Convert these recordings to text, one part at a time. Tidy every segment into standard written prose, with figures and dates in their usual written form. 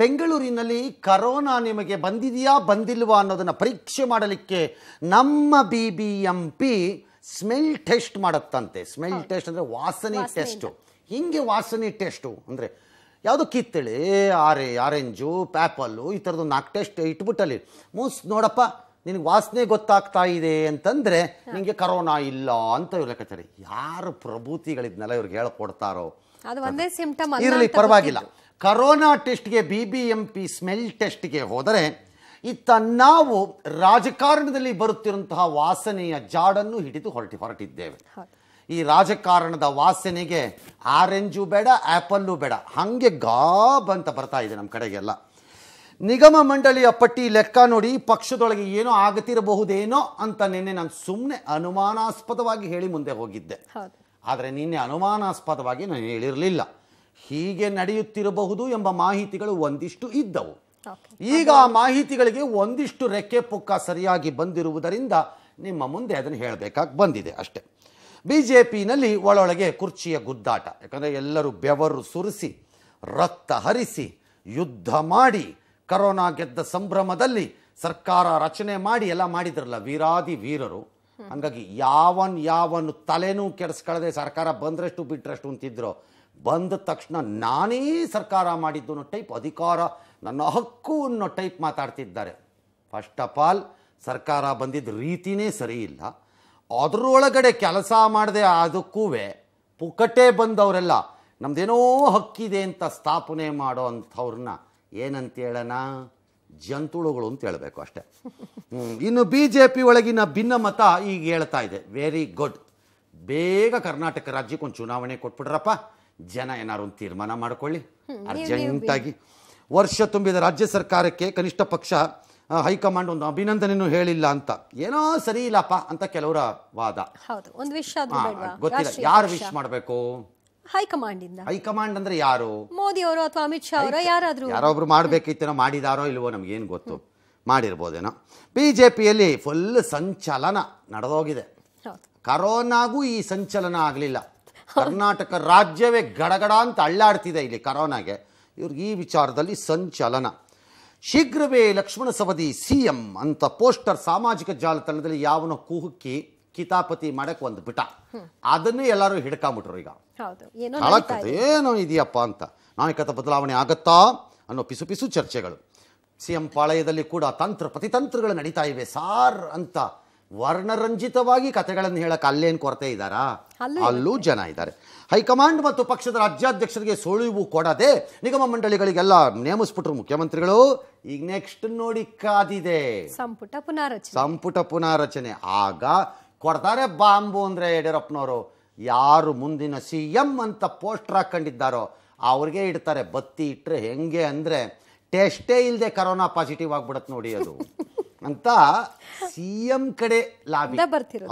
ಬೆಂಗಳೂರಿನಲ್ಲಿ ಕರೋನಾ ನಿಮಗೆ ಬಂದಿದೆಯಾ ಬಂದಿಲ್ವಾ ಅನ್ನೋದನ್ನ ಪರೀಕ್ಷೆ ಮಾಡಲಿಕ್ಕೆ ನಮ್ಮ ಬಿಬಿಎಂಪಿ ಸ್ಮೆಲ್ ಟೆಸ್ಟ್ ಮಾಡುತ್ತಂತೆ. ಸ್ಮೆಲ್ ಟೆಸ್ಟ್ ಅಂದ್ರೆ ವಾಸನೆ ಟೆಸ್ಟ್. ಹಿಂಗೆ ವಾಸನೆ ಟೆಸ್ಟ್ ಅಂದ್ರೆ ಯಾವುದು ಕಿತ್ತಳೆ ಆರೆ ಆರೆಂಜು ಆಪಲ್ ಈ ತರದ್ದು ನಾಲ್ಕು ಟೆಸ್ಟ್ ಇಟ್ಬಿಟ್ಟಲ್ಲಿ ಮೂಸ್ ನೋಡಪ್ಪ ನಿನಗೆ ವಾಸನೆ ಗೊತ್ತಾಗ್ತಾ ಇದೆ ಅಂತಂದರೆ ನಿಮಗೆ ಕರೋನಾ ಇಲ್ಲ ಅಂತ ಇವ್ರು ಲೆಕ್ಕಾಚಾರಿ. ಯಾರು ಪ್ರಭೂತಿಗಳಿದ್ನೆಲ್ಲ ಇವ್ರಿಗೆ ಹೇಳ್ಕೊಡ್ತಾರೋ ಇರಲಿ ಪರವಾಗಿಲ್ಲ. ಕರೋನಾ ಟೆಸ್ಟ್ಗೆ B B M P smell ಟೆಸ್ಟ್ಗೆ ಹೋದರೆ ಇತ್ತ ನಾವು ರಾಜಕಾರಣದಲ್ಲಿ ಬರುತ್ತಿರುವಂತಹ ವಾಸನೆಯ ಜಾಡನ್ನು ಹಿಡಿದು ಹೊರಟಿದ್ದೇವೆ. ಈ ರಾಜಕಾರಣದ ವಾಸನೆಗೆ ಆರೆಂಜು ಬೇಡ ಆ್ಯಪಲ್ಲು ಬೇಡ, ಹಾಗೆ ಗಾಬ್ ಅಂತ ಬರ್ತಾ ಇದೆ ನಮ್ಮ ಕಡೆಗೆಲ್ಲ. ನಿಗಮ ಮಂಡಳಿಯ ಪಟ್ಟಿ ಲೆಕ್ಕ ನೋಡಿ ಪಕ್ಷದೊಳಗೆ ಏನೋ ಆಗತಿರಬಹುದೇನೋ ಅಂತ ನಿನ್ನೆ ನಾನು ಸುಮ್ಮನೆ ಅನುಮಾನಾಸ್ಪದವಾಗಿ ಹೇಳಿ ಮುಂದೆ ಹೋಗಿದ್ದೆ. ಆದರೆ ನಿನ್ನೆ ಅನುಮಾನಾಸ್ಪದವಾಗಿ ನಾನು ಹೇಳಿರಲಿಲ್ಲ. ಹೀಗೆ ನಡೆಯುತ್ತಿರಬಹುದು ಎಂಬ ಮಾಹಿತಿಗಳು ಒಂದಿಷ್ಟು ಇದ್ದವು. ಈಗ ಆ ಮಾಹಿತಿಗಳಿಗೆ ಒಂದಿಷ್ಟು ರೆಕ್ಕೆ ಪುಕ್ಕ ಸರಿಯಾಗಿ ಬಂದಿರುವುದರಿಂದ ನಿಮ್ಮ ಮುಂದೆ ಅದನ್ನು ಹೇಳಬೇಕಾಗಿ ಬಂದಿದೆ ಅಷ್ಟೇ. ಬಿಜೆಪಿನಲ್ಲಿ ಒಳೊಳಗೆ ಕುರ್ಚಿಯ ಗುದ್ದಾಟ. ಯಾಕಂದರೆ ಎಲ್ಲರೂ ಬೆವರು ಸುರಿಸಿ ರಕ್ತ ಹರಿಸಿ ಯುದ್ಧ ಮಾಡಿ ಕರೋನಾ ಗೆದ್ದ ಸಂಭ್ರಮದಲ್ಲಿ ಸರ್ಕಾರ ರಚನೆ ಮಾಡಿ ಎಲ್ಲ ಮಾಡಿದ್ರಲ್ಲ ವೀರಾದಿ ವೀರರು. ಹಾಗಾಗಿ ಯಾವನು ತಲೆನೂ ಕೆಡಿಸ್ಕೊಳ್ಳದೆ ಸರ್ಕಾರ ಬಂದ್ರಷ್ಟು ಬಿಟ್ಟರಷ್ಟು ಅಂತಿದ್ರು. ಬಂದ ತಕ್ಷಣ ನಾನೇ ಸರ್ಕಾರ ಮಾಡಿದ್ದು ಅನ್ನೋ ಟೈಪ್, ಅಧಿಕಾರ ನನ್ನ ಹಕ್ಕು ಅನ್ನೋ ಟೈಪ್ ಮಾತಾಡ್ತಿದ್ದಾರೆ. ಫಸ್ಟ್ ಆಫ್ ಆಲ್ ಸರ್ಕಾರ ಬಂದಿದ್ದ ರೀತಿನೇ ಸರಿ ಇಲ್ಲ. ಅದರೊಳಗಡೆ ಕೆಲಸ ಮಾಡದೆ ಅದಕ್ಕೂ ಪುಕ್ಕಟೆ ಬಂದವರೆಲ್ಲ ನಮ್ಮದೇನೋ ಹಕ್ಕಿದೆ ಅಂತ ಸ್ಥಾಪನೆ ಮಾಡೋ ಅಂಥವ್ರನ್ನ ಏನಂತ ಹೇಳೋಣ, ಜಂತುಳುಗಳು ಅಂತ ಹೇಳಬೇಕು ಅಷ್ಟೆ. ಇನ್ನು ಬಿ ಜೆ ಪಿ ಒಳಗಿನ ಭಿನ್ನಮತ ಈಗ ಹೇಳ್ತಾ ಇದೆ, ವೆರಿ ಗುಡ್, ಬೇಗ ಕರ್ನಾಟಕ ರಾಜ್ಯಕ್ಕೊಂದು ಚುನಾವಣೆ ಕೊಟ್ಬಿಡ್ರಪ್ಪ, ಜನ ಏನಾರು ಒಂದು ತೀರ್ಮಾನ ಮಾಡಿಕೊಳ್ಳಿ ಅರ್ಜೆಂಟಾಗಿ. ವರ್ಷ ತುಂಬಿದ ರಾಜ್ಯ ಸರ್ಕಾರಕ್ಕೆ ಕನಿಷ್ಠ ಪಕ್ಷ ಹೈಕಮಾಂಡ್ ಒಂದು ಅಭಿನಂದನೆಯೂ ಹೇಳಿಲ್ಲ ಅಂತ, ಏನೋ ಸರಿ ಇಲ್ಲಪ್ಪ ಅಂತ ಕೆಲವರ ವಾದ. ಗೊತ್ತಿಲ್ಲ ಯಾರು ವಿಶ್ ಮಾಡಬೇಕು, ಹೈಕಮಾಂಡ್ ಅಂದ್ರೆ ಯಾರು, ಮೋದಿ ಅವರು ಅಥವಾ ಅಮಿತ್ ಶಾ ಅವರ ಯಾರಾದರೂ ಯಾರೊಬ್ರು ಮಾಡಬೇಕಿತ್ತೇನೋ, ಮಾಡಿದಾರೋ ಇಲ್ವೋ ನಮ್ಗೇನು ಗೊತ್ತು, ಮಾಡಿರ್ಬೋದೇನೋ. ಬಿಜೆಪಿಯಲ್ಲಿ ಫುಲ್ ಸಂಚಲನ ನಡೆದೋಗಿದೆ. ಕರೋನಾಗೂ ಈ ಸಂಚಲನ ಆಗಲಿಲ್ಲ. ಕರ್ನಾಟಕ ರಾಜ್ಯವೇ ಗಡಗಡ ಅಂತ ಅಳ್ಳಾಡ್ತಿದೆ ಇಲ್ಲಿ ಕರೋನಾಗೆ. ಇವ್ರಿಗೆ ಈ ವಿಚಾರದಲ್ಲಿ ಸಂಚಲನ. ಶೀಘ್ರವೇ ಲಕ್ಷ್ಮಣ ಸವದಿ CM ಅಂತ ಪೋಸ್ಟರ್ ಸಾಮಾಜಿಕ ಜಾಲತಾಣದಲ್ಲಿ ಯಾವನೋ ಕುಹುಕಿ ಕಿತಾಪತಿ ಮಾಡಕ್ ಒಂದು ಬಿಟ್ಟ, ಅದನ್ನೇ ಎಲ್ಲರೂ ಹಿಡ್ಕೊಂಬಿಟ್ರು. ಈಗ ಏನೋ ಇದೆಯಪ್ಪ ಅಂತ ನಾಯಕತ್ವ ಬದಲಾವಣೆ ಆಗತ್ತಾ ಅನ್ನೋ ಪಿಸು ಪಿಸು ಚರ್ಚೆಗಳು. CM ಪಾಳಯದಲ್ಲಿ ಕೂಡ ತಂತ್ರ ಪ್ರತಿತಂತ್ರಗಳು ನಡೀತಾ ಇವೆ ಸಾರ್ ಅಂತ ವರ್ಣರಂಜಿತವಾಗಿ ಕಥೆಗಳನ್ನು ಹೇಳಕ್ಕೆ ಅಲ್ಲೇನು ಕೊರತೆ ಇದ್ದಾರಾ, ಅಲ್ಲೂ ಜನ ಇದ್ದಾರೆ. ಹೈಕಮಾಂಡ್ ಮತ್ತು ಪಕ್ಷದ ರಾಜ್ಯಾಧ್ಯಕ್ಷರಿಗೆ ಸುಳಿವು ಕೊಡದೆ ನಿಗಮ ಮಂಡಳಿಗಳಿಗೆಲ್ಲ ನೇಮಿಸ್ಬಿಟ್ರು ಮುಖ್ಯಮಂತ್ರಿಗಳು. ಈಗ ನೆಕ್ಸ್ಟ್ ನೋಡಿ ಕಾದಿದೆ ಸಂಪುಟ ಪುನಾರಚನೆ. ಆಗ ಕೊಡ್ತಾರೆ ಬಾಂಬು ಅಂದರೆ ಯಡಿಯೂರಪ್ಪನವರು. ಯಾರು ಮುಂದಿನ CM ಅಂತ ಪೋಸ್ಟರ್ ಹಾಕೊಂಡಿದ್ದಾರೋ ಅವ್ರಿಗೆ ಇಡ್ತಾರೆ ಬತ್ತಿ. ಇಟ್ಟರೆ ಹೆಂಗೆ ಅಂದರೆ ಟೆಸ್ಟೇ ಇಲ್ಲದೆ ಕರೋನಾ ಪಾಸಿಟಿವ್ ಆಗ್ಬಿಡತ್ತೆ ನೋಡಿ ಅದು ಅಂತ CM ಕಡೆ ಲಾಬಿ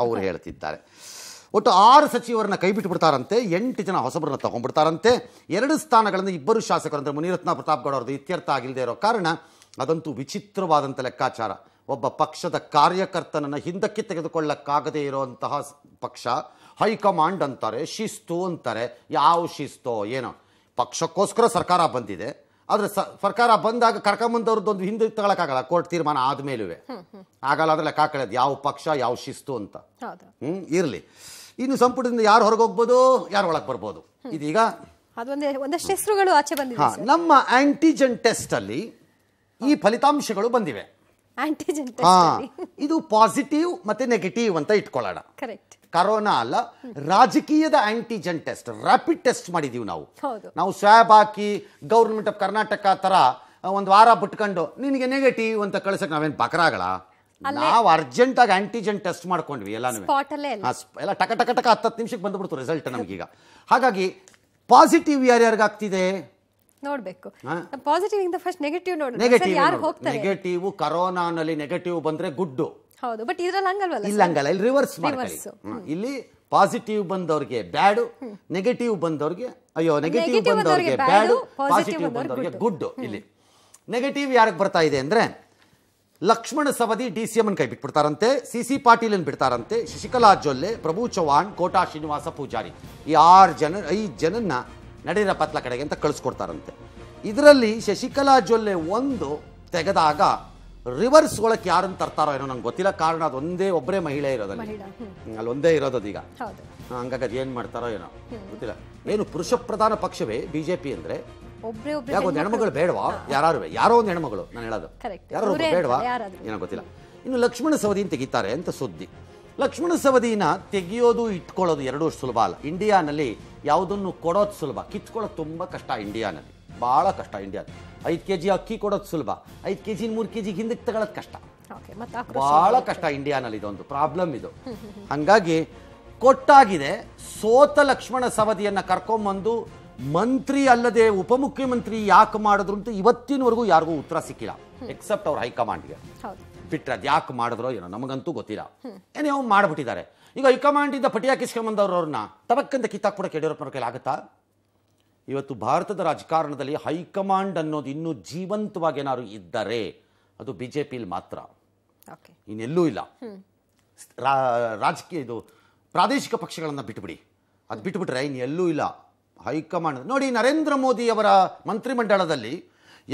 ಅವ್ರು ಹೇಳ್ತಿದ್ದಾರೆ. ಒಟ್ಟು 6 ಸಚಿವರನ್ನ ಕೈ ಬಿಟ್ಬಿಡ್ತಾರಂತೆ, 8 ಜನ ಹೊಸಬರನ್ನ ತಗೊಂಡ್ಬಿಡ್ತಾರಂತೆ. 2 ಸ್ಥಾನಗಳನ್ನು 2 ಶಾಸಕರು ಅಂದರೆ ಮುನಿರತ್ನ ಪ್ರತಾಪ್ಗೌಡ ಅವ್ರದ್ದು ಇತ್ಯರ್ಥ ಆಗಿಲ್ಲದೆ ಇರೋ ಕಾರಣ ಅದಂತೂ ವಿಚಿತ್ರವಾದಂಥ ಲೆಕ್ಕಾಚಾರ. ಒಬ್ಬ ಪಕ್ಷದ ಕಾರ್ಯಕರ್ತನನ್ನು ಹಿಂದಕ್ಕೆ ತೆಗೆದುಕೊಳ್ಳಕ್ಕಾಗದೇ ಇರೋಂತಹ ಪಕ್ಷ ಹೈಕಮಾಂಡ್ ಅಂತಾರೆ, ಶಿಸ್ತು ಅಂತಾರೆ. ಯಾವ ಶಿಸ್ತೋ ಏನೋ, ಪಕ್ಷಕ್ಕೋಸ್ಕರ ಸರ್ಕಾರ ಬಂದಿದೆ. ಆದರೆ ಸರ್ಕಾರ ಬಂದಾಗ ಕರ್ಕೊಂಬಂದವ್ರದ್ದೊಂದು ಹಿಂದೆ ತಗೊಳಕ್ಕಾಗಲ್ಲ, ಕೋರ್ಟ್ ತೀರ್ಮಾನ ಆದಮೇಲೂ ಆಗಲ್ಲ. ಆದರೆ ಲೆಕ್ಕ ಹಾಕಳದು ಯಾವ ಪಕ್ಷ ಯಾವ ಶಿಸ್ತು ಅಂತ. ಇರಲಿ, ಇನ್ನು ಸಂಪುಟದಿಂದ ಯಾರು ಹೊರಗೆ ಹೋಗ್ಬೋದು ಯಾರು ಒಳಗೆ ಬರ್ಬೋದು ಇದೀಗ ಒಂದಷ್ಟು ಹೆಸರುಗಳು ಆಚೆ ಬಂದಿವೆ. ನಮ್ಮ ಆಂಟಿಜನ್ ಟೆಸ್ಟ್ ಅಲ್ಲಿ ಈ ಫಲಿತಾಂಶಗಳು ಬಂದಿವೆ. ಇದು ಪಾಸಿಟಿವ್ ಮತ್ತೆ ನೆಗೆಟಿವ್ ಅಂತ ಇಟ್ಕೊಳ್ಳೋಣ, ಕರೋನಾ ಅಲ್ಲ, ರಾಜಕೀಯದ ಆಂಟಿಜನ್ ಟೆಸ್ಟ್, ರ್ಯಾಪಿಡ್ ಟೆಸ್ಟ್ ಮಾಡಿದೀವಿ ನಾವು ಸ್ವಾಬ್ ಹಾಕಿ ಗೌರ್ಮೆಂಟ್ ಆಫ್ ಕರ್ನಾಟಕ ತರ ಒಂದು ವಾರ ಬಿಟ್ಕೊಂಡು ನಿನಗೆ ನೆಗೆಟಿವ್ ಅಂತ ಕಳ್ಸಕ್ ನಾವೇನು ಬಕರಾಗಳ. ನಾವು ಅರ್ಜೆಂಟ್ ಆಗಿ ಆಂಟಿಜನ್ ಟೆಸ್ಟ್ ಮಾಡ್ಕೊಂಡ್ವಿ, ಎಲ್ಲ ಟಕ 10 ನಿಮಿಷಕ್ಕೆ ಬಂದ್ಬಿಡ್ತು ರಿಸಲ್ಟ್ ನಮ್ಗೀಗ. ಹಾಗಾಗಿ ಪಾಸಿಟಿವ್ ಯಾರ್ಯಾರಿಗಾಗ್ತಿದೆ ನೋಡ್ಬೇಕು. ಪಾಸಿಟಿವ್ ಇಂದ ಫಸ್ಟ್ ನೆಗೆಟಿವ್ ನೋಡಿ, ನೆಗೆಟಿವ್ ಕರೋನಾನಲ್ಲಿ ನೆಗೆಟಿವ್ ಬಂದ್ರೆ ಗುಡ್ಡು. ಹೌದು, ಬಟ್ ಇದರಲ್ಲಿ ಹಂಗಲ್ವಲ್ಲ, ಇಲ್ಲ ಹಂಗಲ್ಲ, ಇಲ್ಲಿ ರಿವರ್ಸ್ ಮಾಡ್ಕೊಳ್ಳಿ. ಇಲ್ಲಿ ಪಾಸಿಟಿವ್ ಬಂದವ್ರಿಗೆ ಬ್ಯಾಡು, ನೆಗೆಟಿವ್ ಬಂದವ್ರಿಗೆ ಅಯ್ಯೋ ನೆಗೆಟಿವ್ ಬಂದವ್ರಿಗೆ ಬ್ಯಾಡು, ಪಾಸಿಟಿವ್ ಬಂದವ್ರಿಗೆ ಗುಡ್ಡು. ಇಲ್ಲಿ ನೆಗೆಟಿವ್ ಯಾರಿಗೆ ಬರ್ತಾ ಇದೆ ಅಂದ್ರೆ ಲಕ್ಷ್ಮಣ ಸವದಿ DCM ಅನ್ನು ಕೈ ಬಿಟ್ಬಿಡ್ತಾರಂತೆ, CC ಪಾಟೀಲ್ ಅನ್ನು ಬಿಡ್ತಾರಂತೆ, ಶಶಿಕಲಾ ಜೊಲ್ಲೆ, ಪ್ರಭು ಚೌಹಾಣ್, ಕೋಟಾ ಶ್ರೀನಿವಾಸ ಪೂಜಾರಿ ಈ 6 ಜನ 5 ಜನನ್ನ ನಡೀರ ಪತ್ಲ ಕಡೆಗೆ ಅಂತ ಕಳಿಸ್ಕೊಡ್ತಾರಂತೆ. ಇದರಲ್ಲಿ ಶಶಿಕಲಾ ಜೊಲ್ಲೆ ಒಂದು ತೆಗೆದಾಗ ರಿವರ್ಸ್ ಒಳಕ್ಕೆ ಯಾರನ್ನು ತರ್ತಾರೋ ಏನೋ ನನಗೆ ಗೊತ್ತಿಲ್ಲ. ಕಾರಣ ಅದು ಒಂದೇ ಒಬ್ಬರೇ ಮಹಿಳೆ ಇರೋದಲ್ಲ, ಅಲ್ಲಿ ಒಂದೇ ಇರೋದು ಅದೀಗ. ಹಂಗಾಗಿ ಅದು ಏನು ಮಾಡ್ತಾರೋ ಏನೋ ಗೊತ್ತಿಲ್ಲ. ಏನು ಪುರುಷ ಪ್ರಧಾನ ಪಕ್ಷವೇ ಬಿಜೆಪಿ ಅಂದರೆ ಯಾಕೊಂದು ಹೆಣ್ಮಗಳು ಬೇಡವಾ? ಯಾರು ಯಾರೋ ಒಂದು ಹೆಣ್ಮಗಳು, ನಾನು ಹೇಳೋದು ಯಾರು ಬೇಡವಾ ಏನೋ ಗೊತ್ತಿಲ್ಲ. ಇನ್ನು ಲಕ್ಷ್ಮಣ ಸವದಿನ ತೆಗಿತಾರೆ ಅಂತ ಸುದ್ದಿ. ಲಕ್ಷ್ಮಣ ಸವದಿನ ತೆಗಿಯೋದು ಇಟ್ಕೊಳ್ಳೋದು ಎರಡೂ ಸುಲಭ ಅಲ್ಲ. ಇಂಡಿಯಾನಲ್ಲಿ ಯಾವುದನ್ನು ಕೊಡೋದು ಸುಲಭ, ಕಿತ್ಕೊಳ್ಳೋದು ತುಂಬ ಕಷ್ಟ. ಇಂಡಿಯಾನಲ್ಲಿ ಭಾಳ ಕಷ್ಟ. ಇಂಡಿಯಾ 5 kg ಅಕ್ಕಿ ಕೊಡೋದು ಸುಲಭ, 5 kg 3 kg ಹಿಂದಕ್ಕೆ ತಗೊಳ್ಳೋದು ಕಷ್ಟ, ಭಾಳ ಕಷ್ಟ. ಇಂಡಿಯಾನಲ್ಲಿ ಇದೊಂದು ಪ್ರಾಬ್ಲಮ್ ಇದು. ಹಾಗಾಗಿ ಕೊಟ್ಟಾಗಿದೆ. ಸೋತ ಲಕ್ಷ್ಮಣ ಸವದಿಯನ್ನು ಕರ್ಕೊಂಬಂದು ಮಂತ್ರಿ ಅಲ್ಲದೆ ಉಪಮುಖ್ಯಮಂತ್ರಿ ಯಾಕೆ ಮಾಡಿದ್ರು ಅಂತ ಇವತ್ತಿನವರೆಗೂ ಯಾರಿಗೂ ಉತ್ತರ ಸಿಕ್ಕಿಲ್ಲ, ಎಕ್ಸೆಪ್ಟ್ ಅವ್ರ ಹೈಕಮಾಂಡ್ಗೆ. ಬಿಟ್ರೆ ಅದು ಯಾಕೆ ಮಾಡಿದ್ರು ಏನೋ ನಮಗಂತೂ ಗೊತ್ತಿಲ್ಲ. ಏನೋ ಮಾಡಿಬಿಟ್ಟಿದ್ದಾರೆ. ಈಗ ಹೈಕಮಾಂಡಿಂದ ಪಟಿಯಾಕಿಸ್ಕೊಂಬಂದವ್ರವ್ರನ್ನ ತವಕ್ಕಂತ ಕಿತ್ತಾಕ್ಬಿಡಕ್ಕೆ ಯಡಿಯೂರಪ್ಪನ ಕೈಲಿ ಆಗುತ್ತಾ? ಇವತ್ತು ಭಾರತದ ರಾಜಕಾರಣದಲ್ಲಿ ಹೈಕಮಾಂಡ್ ಅನ್ನೋದು ಇನ್ನೂ ಜೀವಂತವಾಗಿ ಏನಾದ್ರು ಇದ್ದರೆ ಅದು ಬಿ ಜೆ ಪಿಲಿ ಮಾತ್ರ, ಇನ್ನೆಲ್ಲೂ ಇಲ್ಲ. ರಾಜಕೀಯ ಇದು ಪ್ರಾದೇಶಿಕ ಪಕ್ಷಗಳನ್ನು ಬಿಟ್ಬಿಡಿ, ಅದು ಬಿಟ್ಬಿಟ್ರೆ ಇನ್ನೆಲ್ಲೂ ಇಲ್ಲ ಹೈಕಮಾಂಡ್. ನೋಡಿ, ನರೇಂದ್ರ ಮೋದಿಯವರ ಮಂತ್ರಿಮಂಡಲದಲ್ಲಿ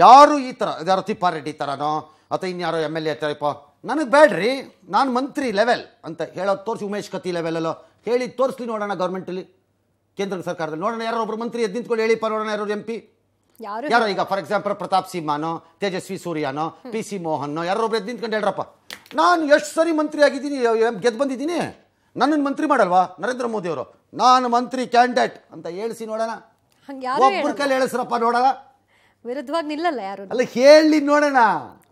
ಯಾರು ಈ ಥರ ಯಾರೋ ತಿಪ್ಪಾರೆಡ್ಡಿ ಥರನೋ ಅಥವಾ ಇನ್ಯಾರೋ ಎಮ್ ಎಲ್ ಎ ಥರ ಇಪ್ಪೋ ನನಗೆ ಬೇಡ್ರಿ ನಾನು ಮಂತ್ರಿ ಲೆವೆಲ್ ಅಂತ ಹೇಳೋದು ತೋರಿಸಿ. ಉಮೇಶ್ ಕತ್ತಿ ಲೆವೆಲಲ್ಲೋ ಹೇಳಿ ತೋರಿಸ್ಲಿ ನೋಡೋಣ, ಗೌರ್ಮೆಂಟಲ್ಲಿ ಕೇಂದ್ರ ಸರ್ಕಾರದಲ್ಲಿ ನೋಡೋಣ. ಯಾರೋ ಒಬ್ಬರು ಮಂತ್ರಿ ಎದ್ದು ನಿಂತ್ಕೊಂಡು ಹೇಳಿಪ್ಪ ನೋಡೋಣ, ಯಾರೋ ಎಂ ಪಿ ಯಾರೋ ಈಗ ಫಾರ್ ಎಕ್ಸಾಂಪಲ್ ಪ್ರತಾಪ್ ಸಿಂಹನೋ ತೇಜಸ್ವಿ ಸೂರ್ಯನೋ ಪಿ ಸಿ ಮೋಹನ್ನೋ ಯಾರೋ ಒಬ್ರು ಎದ್ದು ನಿಂತ್ಕೊಂಡು ಹೇಳ್ರಪ್ಪ ನಾನು ಎಷ್ಟು ಸರಿ ಮಂತ್ರಿ ಆಗಿದ್ದೀನಿ, ಗೆದ್ದು ಬಂದಿದ್ದೀನಿ, ನನ್ನನ್ನು ಮಂತ್ರಿ ಮಾಡಲ್ವಾ ನರೇಂದ್ರ ಮೋದಿಯವರು, ನಾನು ಮಂತ್ರಿ ಕ್ಯಾಂಡಿಡೇಟ್ ಅಂತ ಹೇಳಿಸಿ ನೋಡೋಣ. ಒಬ್ಬರ ಕೈಲಿ ಹೇಳಿಸ್ರಪ್ಪ ನೋಡೋಣ, ವಿರುದ್ಧವಾಗಿ ನಿಲ್ಲಲ್ಲ ಯಾರು ಅಲ್ಲ, ಹೇಳಿ ನೋಡೋಣ.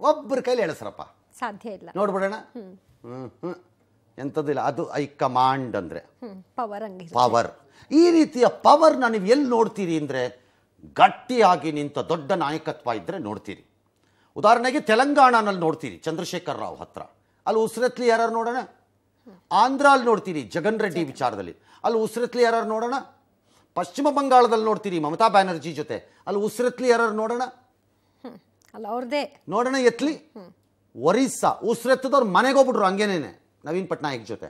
ಒಬ್ಬರ ಕೈಲಿ ಹೇಳಿಸ್ರಪ್ಪ ಸಾಧ್ಯ ಇಲ್ಲ, ನೋಡ್ಬಿಡೋಣ. ಎಂಥದ್ದಿಲ್ಲ ಅದು ಹೈಕಮಾಂಡ್ ಅಂದರೆ ಪವರ್. ಈ ರೀತಿಯ ಪವರ್ನ ನೀವು ಎಲ್ಲಿ ನೋಡ್ತೀರಿ ಅಂದರೆ ಗಟ್ಟಿಯಾಗಿ ನಿಂತ ದೊಡ್ಡ ನಾಯಕತ್ವ ಇದ್ದರೆ ನೋಡ್ತೀರಿ. ಉದಾಹರಣೆಗೆ ತೆಲಂಗಾಣನಲ್ಲಿ ನೋಡ್ತೀರಿ ಚಂದ್ರಶೇಖರ್ ರಾವ್ ಹತ್ರ, ಅಲ್ಲಿ ಉಸಿರತ್ಲಿ ಯಾರು ನೋಡೋಣ. ಆಂಧ್ರಲ್ಲಿ ನೋಡ್ತೀರಿ ಜಗನ್ ರೆಡ್ಡಿ ವಿಚಾರದಲ್ಲಿ, ಅಲ್ಲಿ ಉಸಿರತ್ಲಿ ಯಾರು ನೋಡೋಣ. ಪಶ್ಚಿಮ ಬಂಗಾಳದಲ್ಲಿ ನೋಡ್ತೀರಿ ಮಮತಾ ಬ್ಯಾನರ್ಜಿ ಜೊತೆ, ಅಲ್ಲಿ ಉಸಿರತ್ಲಿ ಯಾರು ನೋಡೋಣ. ಅಲ್ಲ ಅವ್ರದೇ ನೋಡೋಣ ಎತ್ಲಿ. ಒರಿಸ್ಸಾ ಉಸಿರೆತ್ತದವ್ರು ಮನೆಗೆ ಹೋಗ್ಬಿಟ್ರು ಹಂಗೇನೇನೆ ನವೀನ್ ಪಟ್ನಾಯಕ್ ಜೊತೆ,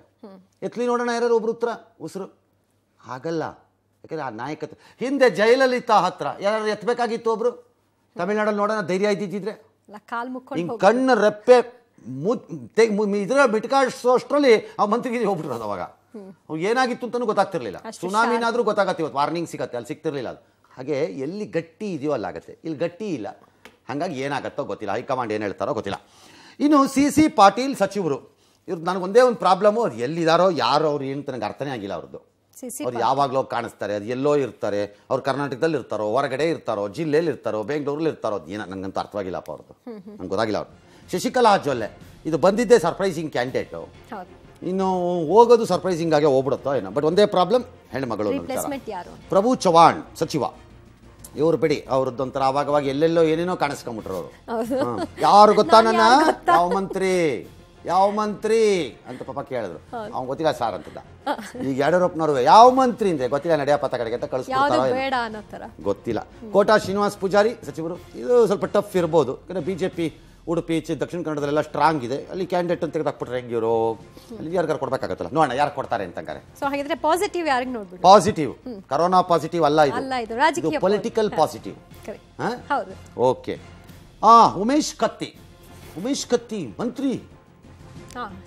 ಎತ್ಲಿ ನೋಡೋಣ ಯಾರು ಒಬ್ರು ಉತ್ತರ ಉಸಿರು ಆಗಲ್ಲ. ಯಾಕಂದರೆ ಆ ನಾಯಕತ್ವ. ಹಿಂದೆ ಜಯಲಲಿತಾ ಹತ್ರ ಯಾರು ಎತ್ತಬೇಕಾಗಿತ್ತು ಒಬ್ರು, ತಮಿಳ್ನಾಡಲ್ಲಿ ನೋಡೋಣ ಧೈರ್ಯ ಇದ್ದಿದ್ದಿದ್ರೆ. ಹಿಂಗೆ ಕಣ್ಣು ರೆಪ್ಪೆ ಇದರ ಬಿಟ್ಕಾಡ್ಸೋಷ್ಟರಲ್ಲಿ ಆ ಮಂತ್ರಿಗಿರಿ ಹೋಗ್ಬಿಟ್ರದು. ಅವಾಗ ಅವ್ರು ಏನಾಗಿತ್ತು ಅಂತಲೂ ಗೊತ್ತಾಗ್ತಿರ್ಲಿಲ್ಲ. ಸುನಾಮಿನಾದರೂ ಗೊತ್ತಾಗತ್ತೆ, ಇವತ್ತು ವಾರ್ನಿಂಗ್ ಸಿಗತ್ತೆ, ಅಲ್ಲಿ ಸಿಗ್ತಿರ್ಲಿಲ್ಲ ಅದು. ಹಾಗೆ ಎಲ್ಲಿ ಗಟ್ಟಿ ಇದೆಯೋ ಅಲ್ಲಾಗತ್ತೆ, ಇಲ್ಲಿ ಗಟ್ಟಿ ಇಲ್ಲ. ಹಾಗಾಗಿ ಏನಾಗತ್ತೋ ಗೊತ್ತಿಲ್ಲ, ಹೈಕಮಾಂಡ್ ಏನು ಹೇಳ್ತಾರೋ ಗೊತ್ತಿಲ್ಲ. ಇನ್ನು ಸಿ ಪಾಟೀಲ್ ಸಚಿವರು ಇವ್ರು, ನನಗೊಂದೇ ಒಂದು ಪ್ರಾಬ್ಲಮು, ಅದು ಎಲ್ಲಿದ್ದಾರೋ ಯಾರೋ ಅವ್ರು ಏನು ನನಗೆ ಅರ್ಥನೇ ಆಗಿಲ್ಲ ಅವ್ರದ್ದು. ಅವ್ರು ಯಾವಾಗಲೋ ಕಾಣಿಸ್ತಾರೆ, ಅದು ಎಲ್ಲೋ ಇರ್ತಾರೆ, ಅವ್ರು ಕರ್ನಾಟಕದಲ್ಲಿ ಇರ್ತಾರೋ ಹೊರಗಡೆ ಇರ್ತಾರೋ ಜಿಲ್ಲೆಯಲ್ಲಿ ಇರ್ತಾರೋ ಬೆಂಗಳೂರಲ್ಲಿ ಇರ್ತಾರೋ, ಅದು ಏನೋ ನನಗಂತೂ ಅರ್ಥವಾಗಿಲ್ಲಪ್ಪ ಅವ್ರದ್ದು, ನಂಗೆ ಗೊತ್ತಾಗಿಲ್ಲ ಅವ್ರು. ಶಶಿಕಲಾ ಜೊಲ್ಲೆ ಇದು ಬಂದಿದ್ದೇ ಸರ್ಪ್ರೈಸಿಂಗ್ ಕ್ಯಾಂಡಿಡೇಟು, ಇನ್ನು ಹೋಗೋದು ಸರ್ಪ್ರೈಸಿಂಗ್ ಆಗೇ ಹೋಗ್ಬಿಡುತ್ತೋ ಏನೋ. ಬಟ್ ಒಂದೇ ಪ್ರಾಬ್ಲಮ್ ಹೆಣ್ಮಗಳು. ಪ್ರಭು ಚವ್ಹಾಣ್ ಸಚಿವ ಇವ್ರು ಬಿಡಿ, ಅವ್ರದ್ದೊಂಥರ ಅವಾಗವಾಗ ಎಲ್ಲೆಲ್ಲೋ ಏನೇನೋ ಕಾಣಿಸ್ಕೊಂಬಿಟ್ರು ಅವರು. ಯಾರು ಗೊತ್ತಾ ನನ್ನ ಯಾವ ಮಂತ್ರಿ ಅಂತ ಪಾಪ ಕೇಳಿದ್ರು, ಅವ್ನು ಗೊತ್ತಿಲ್ಲ ಸಾರ್ ಅಂತದ. ಈಗ ಯಡಿಯೂರಪ್ಪನವರು ಯಾವ ಮಂತ್ರಿ ಅಂದ್ರೆ ಗೊತ್ತಿಲ್ಲ, ನಡೆಯಪ್ಪ ಕಡೆಗೆ ಅಂತ ಕಳಿಸ್ತಾರೆ ಗೊತ್ತಿಲ್ಲ. ಕೋಟಾ ಶ್ರೀನಿವಾಸ್ ಪೂಜಾರಿ ಸಚಿವರು ಇದು ಸ್ವಲ್ಪ ಟಫ್ ಇರ್ಬೋದು, ಯಾಕಂದರೆ ಬಿಜೆಪಿ ಉಡುಪಿ ದಕ್ಷಿಣ ಕನ್ನಡದಲ್ಲೆಲ್ಲ ಸ್ಟ್ರಾಂಗ್ ಇದೆ, ಅಲ್ಲಿ ಕ್ಯಾಂಡಿಡೇಟ್ ಅಂತ ತೆಗೆದಾಕ್ಬಿಟ್ರೆ ಹೆಂಗೆ ಇವರು ಅಲ್ಲಿ ಯಾರು ಕೊಡಬೇಕಾಗತ್ತಲ್ಲ, ನೋಡೋಣ ಯಾರು ಕೊಡ್ತಾರೆ ಅಂತಂಗಾರೆ. ಪಾಸಿಟಿವ್ ಕರೋನಾ ಪಾಸಿಟಿವ್ ಅಲ್ಲ, ಇದು political positive. Okay. Umesh Katti ಮಂತ್ರಿ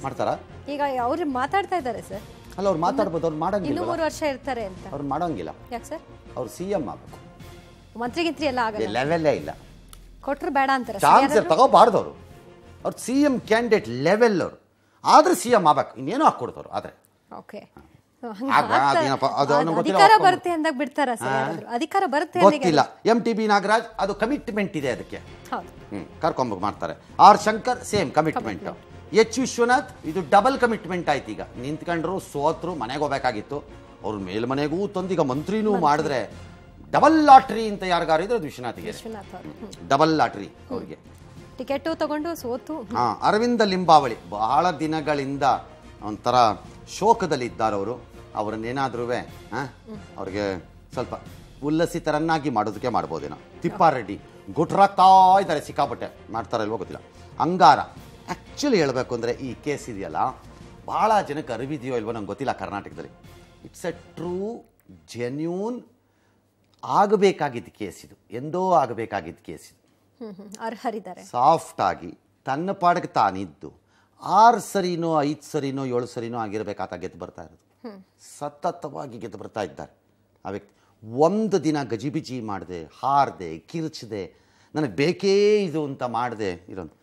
ಮಾಡ್ತಾರ ಈಗ? ಅವ್ರು ಮಾತಾಡ್ತಾ ಇದ್ದಾರೆ ಸರ್. ಅಲ್ಲ ಅವ್ರು ಮಾತಾಡ್ಬೋದು, ಅವ್ರು ಮಾಡೋಂಗಿಲ್ಲ. 2-3 ವರ್ಷ ಇರ್ತಾರೆ ಅಂತ ಅವ್ರು ಮಾಡೋಂಗಿಲ್ಲ. ಯಾಕೆ ಸರ್? ಅವ್ರು ಸಿಎಂ ಆಗಬೇಕು, ಮಂತ್ರಿಗಿಂತ್ರಿ ಎಲ್ಲ ಆಗಲ್ಲ, ಲೆವೆಲ್ಲೇ ಇಲ್ಲ. ಕೊಟ್ಟರು ಬೇಡ ಅಂತಾರೆ, ಚಾನ್ಸ್ ತಗೋಬಾರ್ದು ಅವರು. ಅವ್ರು ಸಿಎಂ ಕ್ಯಾಂಡಿಡೇಟ್ ಲೆವೆಲ್ ಅವರು, ಆದ್ರೆ ಸಿಎಂ ಆಗಬೇಕು, ಇನ್ನೇನು ಹಾಕೊಡ್ತವ್ರು. ಆದ್ರೆ ಓಕೆ ಗೊತ್ತಿಲ್ಲ. MTB ನಾಗರಾಜ್ ಅದು ಕಮಿಟ್ಮೆಂಟ್ ಇದೆ, ಅದಕ್ಕೆ ಕರ್ಕೊಂಬ ಮಾಡ್ತಾರೆ. R Shankar same commitment. H Vishwanath ಇದು ಡಬಲ್ ಕಮಿಟ್ಮೆಂಟ್ ಆಯ್ತು, ಈಗ ನಿಂತ್ಕೊಂಡ್ರು ಸೋತ್ರು ಮನೆಗೆ ಹೋಗ್ಬೇಕಾಗಿತ್ತು, ಅವ್ರ ಮೇಲ್ಮನೆಗೂ ತಂದು ಈಗ ಮಂತ್ರಿನೂ ಮಾಡಿದ್ರೆ ಡಬಲ್ ಲಾಟ್ರಿ ಅಂತ ಯಾರಿಗಾರಿದ್ರೆ ಅದು ವಿಶ್ವನಾಥ್ಗೆ ಡಬಲ್ ಲಾಟ್ರಿ, ಅವ್ರಿಗೆ ಟಿಕೆಟು ತಗೊಂಡು ಸೋತು. ಅರವಿಂದ ಲಿಂಬಾವಳಿ ಬಹಳ ದಿನಗಳಿಂದ ಒಂಥರ ಶೋಕದಲ್ಲಿದ್ದಾರೆ ಅವರು. ಅವರನ್ನೇನಾದ್ರೂ ಅವ್ರಿಗೆ ಸ್ವಲ್ಪ ಉಲ್ಲಸಿತರನ್ನಾಗಿ ಮಾಡೋದಕ್ಕೆ ಮಾಡ್ಬೋದೇನೋ. ತಿಪ್ಪಾರೆಡ್ಡಿ ಗುಟ್ರಾಗ್ತಾ ಇದ್ದಾರೆ ಸಿಕ್ಕಾಪಟ್ಟೆ, ಮಾಡ್ತಾರ ಇಲ್ವೋ ಗೊತ್ತಿಲ್ಲ. ಅಂಗಾರ ಆ್ಯಕ್ಚುಲಿ ಹೇಳಬೇಕು ಅಂದರೆ ಈ ಕೇಸ್ ಇದೆಯಲ್ಲ, ಭಾಳ ಜನಕ್ಕೆ ಅರಿವಿದೆಯೋ ಇಲ್ವೋ ನಂಗೆ ಗೊತ್ತಿಲ್ಲ ಕರ್ನಾಟಕದಲ್ಲಿ. ಇಟ್ಸ್ ಎ ಟ್ರೂ ಜೆನ್ಯೂನ್ ಆಗಬೇಕಾಗಿದ್ದ ಕೇಸ್ ಇದು, ಎಂದೋ ಆಗಬೇಕಾಗಿದ್ದ ಕೇಸ್ ಇದು. ಅರ್ಹರಿದ್ದಾರೆ ಸಾಫ್ಟ್ ಆಗಿ ತನ್ನ ಪಾಡಕ್ಕೆ ತಾನಿದ್ದು 6 ಸರಿನೋ 5 ಸರಿನೋ 7 ಸರಿನೋ ಆಗಿರಬೇಕಾದ ಗೆದ್ದು ಬರ್ತಾ ಇರೋದು, ಸತತವಾಗಿ ಗೆದ್ದು ಬರ್ತಾ ಇದ್ದಾರೆ ಆ ವ್ಯಕ್ತಿ. ಒಂದು ದಿನ ಗಜಿಬಿಜಿ ಮಾಡಿದೆ, ಹಾರದೆ, ಕಿರ್ಚಿದೆ, ನನಗೆ ಬೇಕೇ ಇದು ಅಂತ ಮಾಡಿದೆ ಇರೋದು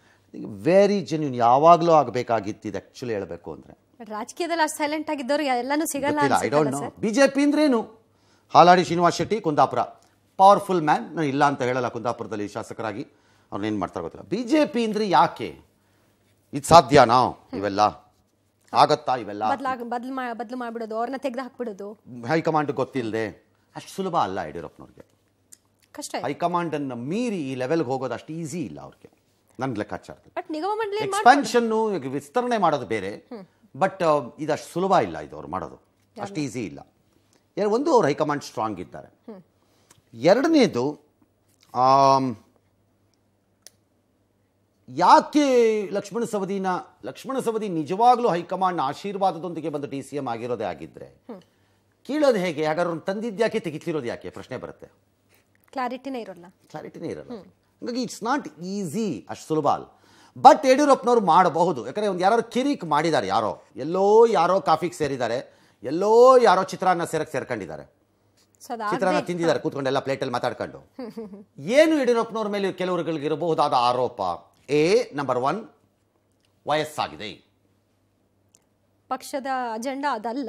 ವೆರಿ ಜೆನ್ಯೂನ್, ಯಾವಾಗಲೂ ಆಗಬೇಕಾಗಿತ್ತು. ಆ್ಯಕ್ಚುಲಿ ಹೇಳಬೇಕು ಅಂದರೆ ರಾಜಕೀಯದಲ್ಲಿ ಅಷ್ಟು ಸೈಲೆಂಟ್ ಆಗಿದ್ದವರು ಎಲ್ಲನೂ ಸಿಗಲ್ಲ ಅನ್ಸುತ್ತೆ. ಬಿಜೆಪಿ ಅಂದ್ರೇನು? ಹಾಲಾಡಿ ಶ್ರೀನಿವಾಸ ಶೆಟ್ಟಿ ಕುಂದಾಪುರ ಪವರ್ಫುಲ್ ಮ್ಯಾನ್, ನಾನು ಇಲ್ಲ ಅಂತ ಹೇಳಲ್ಲ, ಕುಂದಾಪುರದಲ್ಲಿ ಶಾಸಕರಾಗಿ ಅವ್ರನ್ನೇನು ಮಾಡ್ತಾರೆ ಗೊತ್ತಿಲ್ಲ. ಬಿ ಜೆ ಪಿ ಅಂದರೆ ಯಾಕೆ ಇದು ಸಾಧ್ಯ, ನಾವು ಇವೆಲ್ಲ ಆಗತ್ತಾ, ಇವೆಲ್ಲ ಬದಲು ಮಾಡಿಬಿಡೋದು, ಅವ್ರನ್ನ ತೆಗೆದು ಹಾಕ್ಬಿಡೋದು, ಹೈಕಮಾಂಡ್ ಗೊತ್ತಿಲ್ಲದೆ. ಅಷ್ಟು ಸುಲಭ ಅಲ್ಲ ಯಡಿಯೂರಪ್ಪನವ್ರಿಗೆ, ಕಷ್ಟ. ಹೈಕಮಾಂಡನ್ನು ಮೀರಿ ಈ ಲೆವೆಲ್ಗೆ ಹೋಗೋದು ಅಷ್ಟು ಈಸಿ ಇಲ್ಲ ಅವ್ರಿಗೆ, ನನ್ನ ಲೆಕ್ಕಾಚಾರದಲ್ಲಿ. ಎಕ್ಸ್ಪಾನ್ಷನ್ನು ವಿಸ್ತರಣೆ ಮಾಡೋದು ಬೇರೆ, ಬಟ್ ಇದು ಅಷ್ಟು ಸುಲಭ ಇಲ್ಲ, ಇದು ಅವ್ರು ಮಾಡೋದು ಅಷ್ಟು ಈಸಿ ಇಲ್ಲ. ಒಂದು, ಅವ್ರು ಹೈಕಮಾಂಡ್ ಸ್ಟ್ರಾಂಗ್ ಇದ್ದಾರೆ. ಎರಡನೇದು, ಯಾಕೆ ಲಕ್ಷ್ಮಣ ಸವದಿ ನಿಜವಾಗ್ಲೂ ಹೈಕಮಾಂಡ್ ಆಶೀರ್ವಾದದೊಂದಿಗೆ ಬಂದು ಡಿ ಸಿ ಎಂ ಆಗಿರೋದೇ ಆಗಿದ್ರೆ ಕೀಳೋದು ಹೇಗೆ? ಯಾರು ತಂದಿದ್ಯಾಕೆ, ತೆಗಿತಿರೋದು ಯಾಕೆ ಪ್ರಶ್ನೆ ಬರುತ್ತೆ. ಕ್ಲಾರಿಟಿನೇ ಇರಲ್ಲ. ಹಾಗಾಗಿ ಇಟ್ಸ್ ನಾಟ್ ಈಸಿ, ಅಷ್ಟು ಸುಲಭ ಅಲ್ಲ. ಬಟ್ ಯಡಿಯೂರಪ್ಪನವ್ರು ಮಾಡಬಹುದು, ಯಾಕಂದರೆ ಒಂದು ಯಾರೋ ಕಿರಿಕ್ ಮಾಡಿದ್ದಾರೆ, ಎಲ್ಲೋ ಯಾರೋ ಕಾಫಿಗೆ ಸೇರಿದ್ದಾರೆ, ಎಲ್ಲೋ ಯಾರೋ ಚಿತ್ರಾನ್ನ ಸೇರ್ಕೊಂಡಿದ್ದಾರೆ, ಚಿತ್ರಾನ್ನ ತಿಂದಿದ್ದಾರೆ ಕೂತ್ಕೊಂಡು, ಎಲ್ಲ ಪ್ಲೇಟಲ್ಲಿ ಮಾತಾಡ್ಕೊಂಡು. ಏನು ಯಡಿಯೂರಪ್ಪನವ್ರ ಮೇಲೆ ಕೆಲವರುಗಳಿಗೆ ಇರಬಹುದಾದ ಆರೋಪ? ನಂಬರ್ 1, ವಯಸ್ಸಾಗಿದೆ, ಪಕ್ಷದ ಅಜೆಂಡಾ ಅದಲ್ಲ.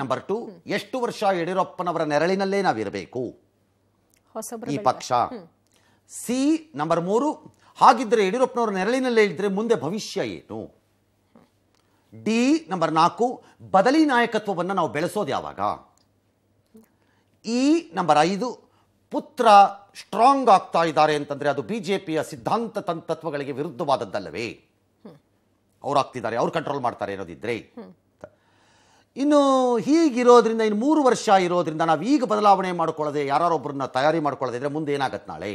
ನಂಬರ್ 2, ಎಷ್ಟು ವರ್ಷ ಯಡಿಯೂರಪ್ಪನವರ ನೆರಳಿನಲ್ಲೇ ನಾವಿರಬೇಕು ಈ ಪಕ್ಷ. ನಂಬರ್ 3, ಹಾಗಿದ್ರೆ ಯಡಿಯೂರಪ್ಪನವ್ರ ನೆರಳಿನಲ್ಲೇ ಇದ್ರೆ ಮುಂದೆ ಭವಿಷ್ಯ ಏನು? ನಂಬರ್ 4, ಬದಲಿ ನಾಯಕತ್ವವನ್ನು ನಾವು ಬೆಳೆಸೋದು ಯಾವಾಗ? ನಂಬರ್ 5, ಪುತ್ರ ಸ್ಟ್ರಾಂಗ್ ಆಗ್ತಾ ಇದ್ದಾರೆ ಅಂತಂದರೆ ಅದು ಬಿಜೆಪಿಯ ಸಿದ್ಧಾಂತ ತತ್ವಗಳಿಗೆ ವಿರುದ್ಧವಾದದ್ದಲ್ಲವೇ? ಅವ್ರು ಆಗ್ತಿದ್ದಾರೆ, ಅವ್ರು ಕಂಟ್ರೋಲ್ ಮಾಡ್ತಾರೆ ಅನ್ನೋದಿದ್ರೆ. ಇನ್ನು ಹೀಗಿರೋದ್ರಿಂದ, ಇನ್ನು 3 ವರ್ಷ ಇರೋದ್ರಿಂದ ನಾವು ಈಗ ಬದಲಾವಣೆ ಮಾಡ್ಕೊಳ್ಳದೆ ಯಾರೊಬ್ಬರನ್ನ ತಯಾರಿ ಮಾಡ್ಕೊಳ್ಳೋದಿದ್ರೆ ಮುಂದೆ ಏನಾಗತ್ತೆ ನಾಳೆ?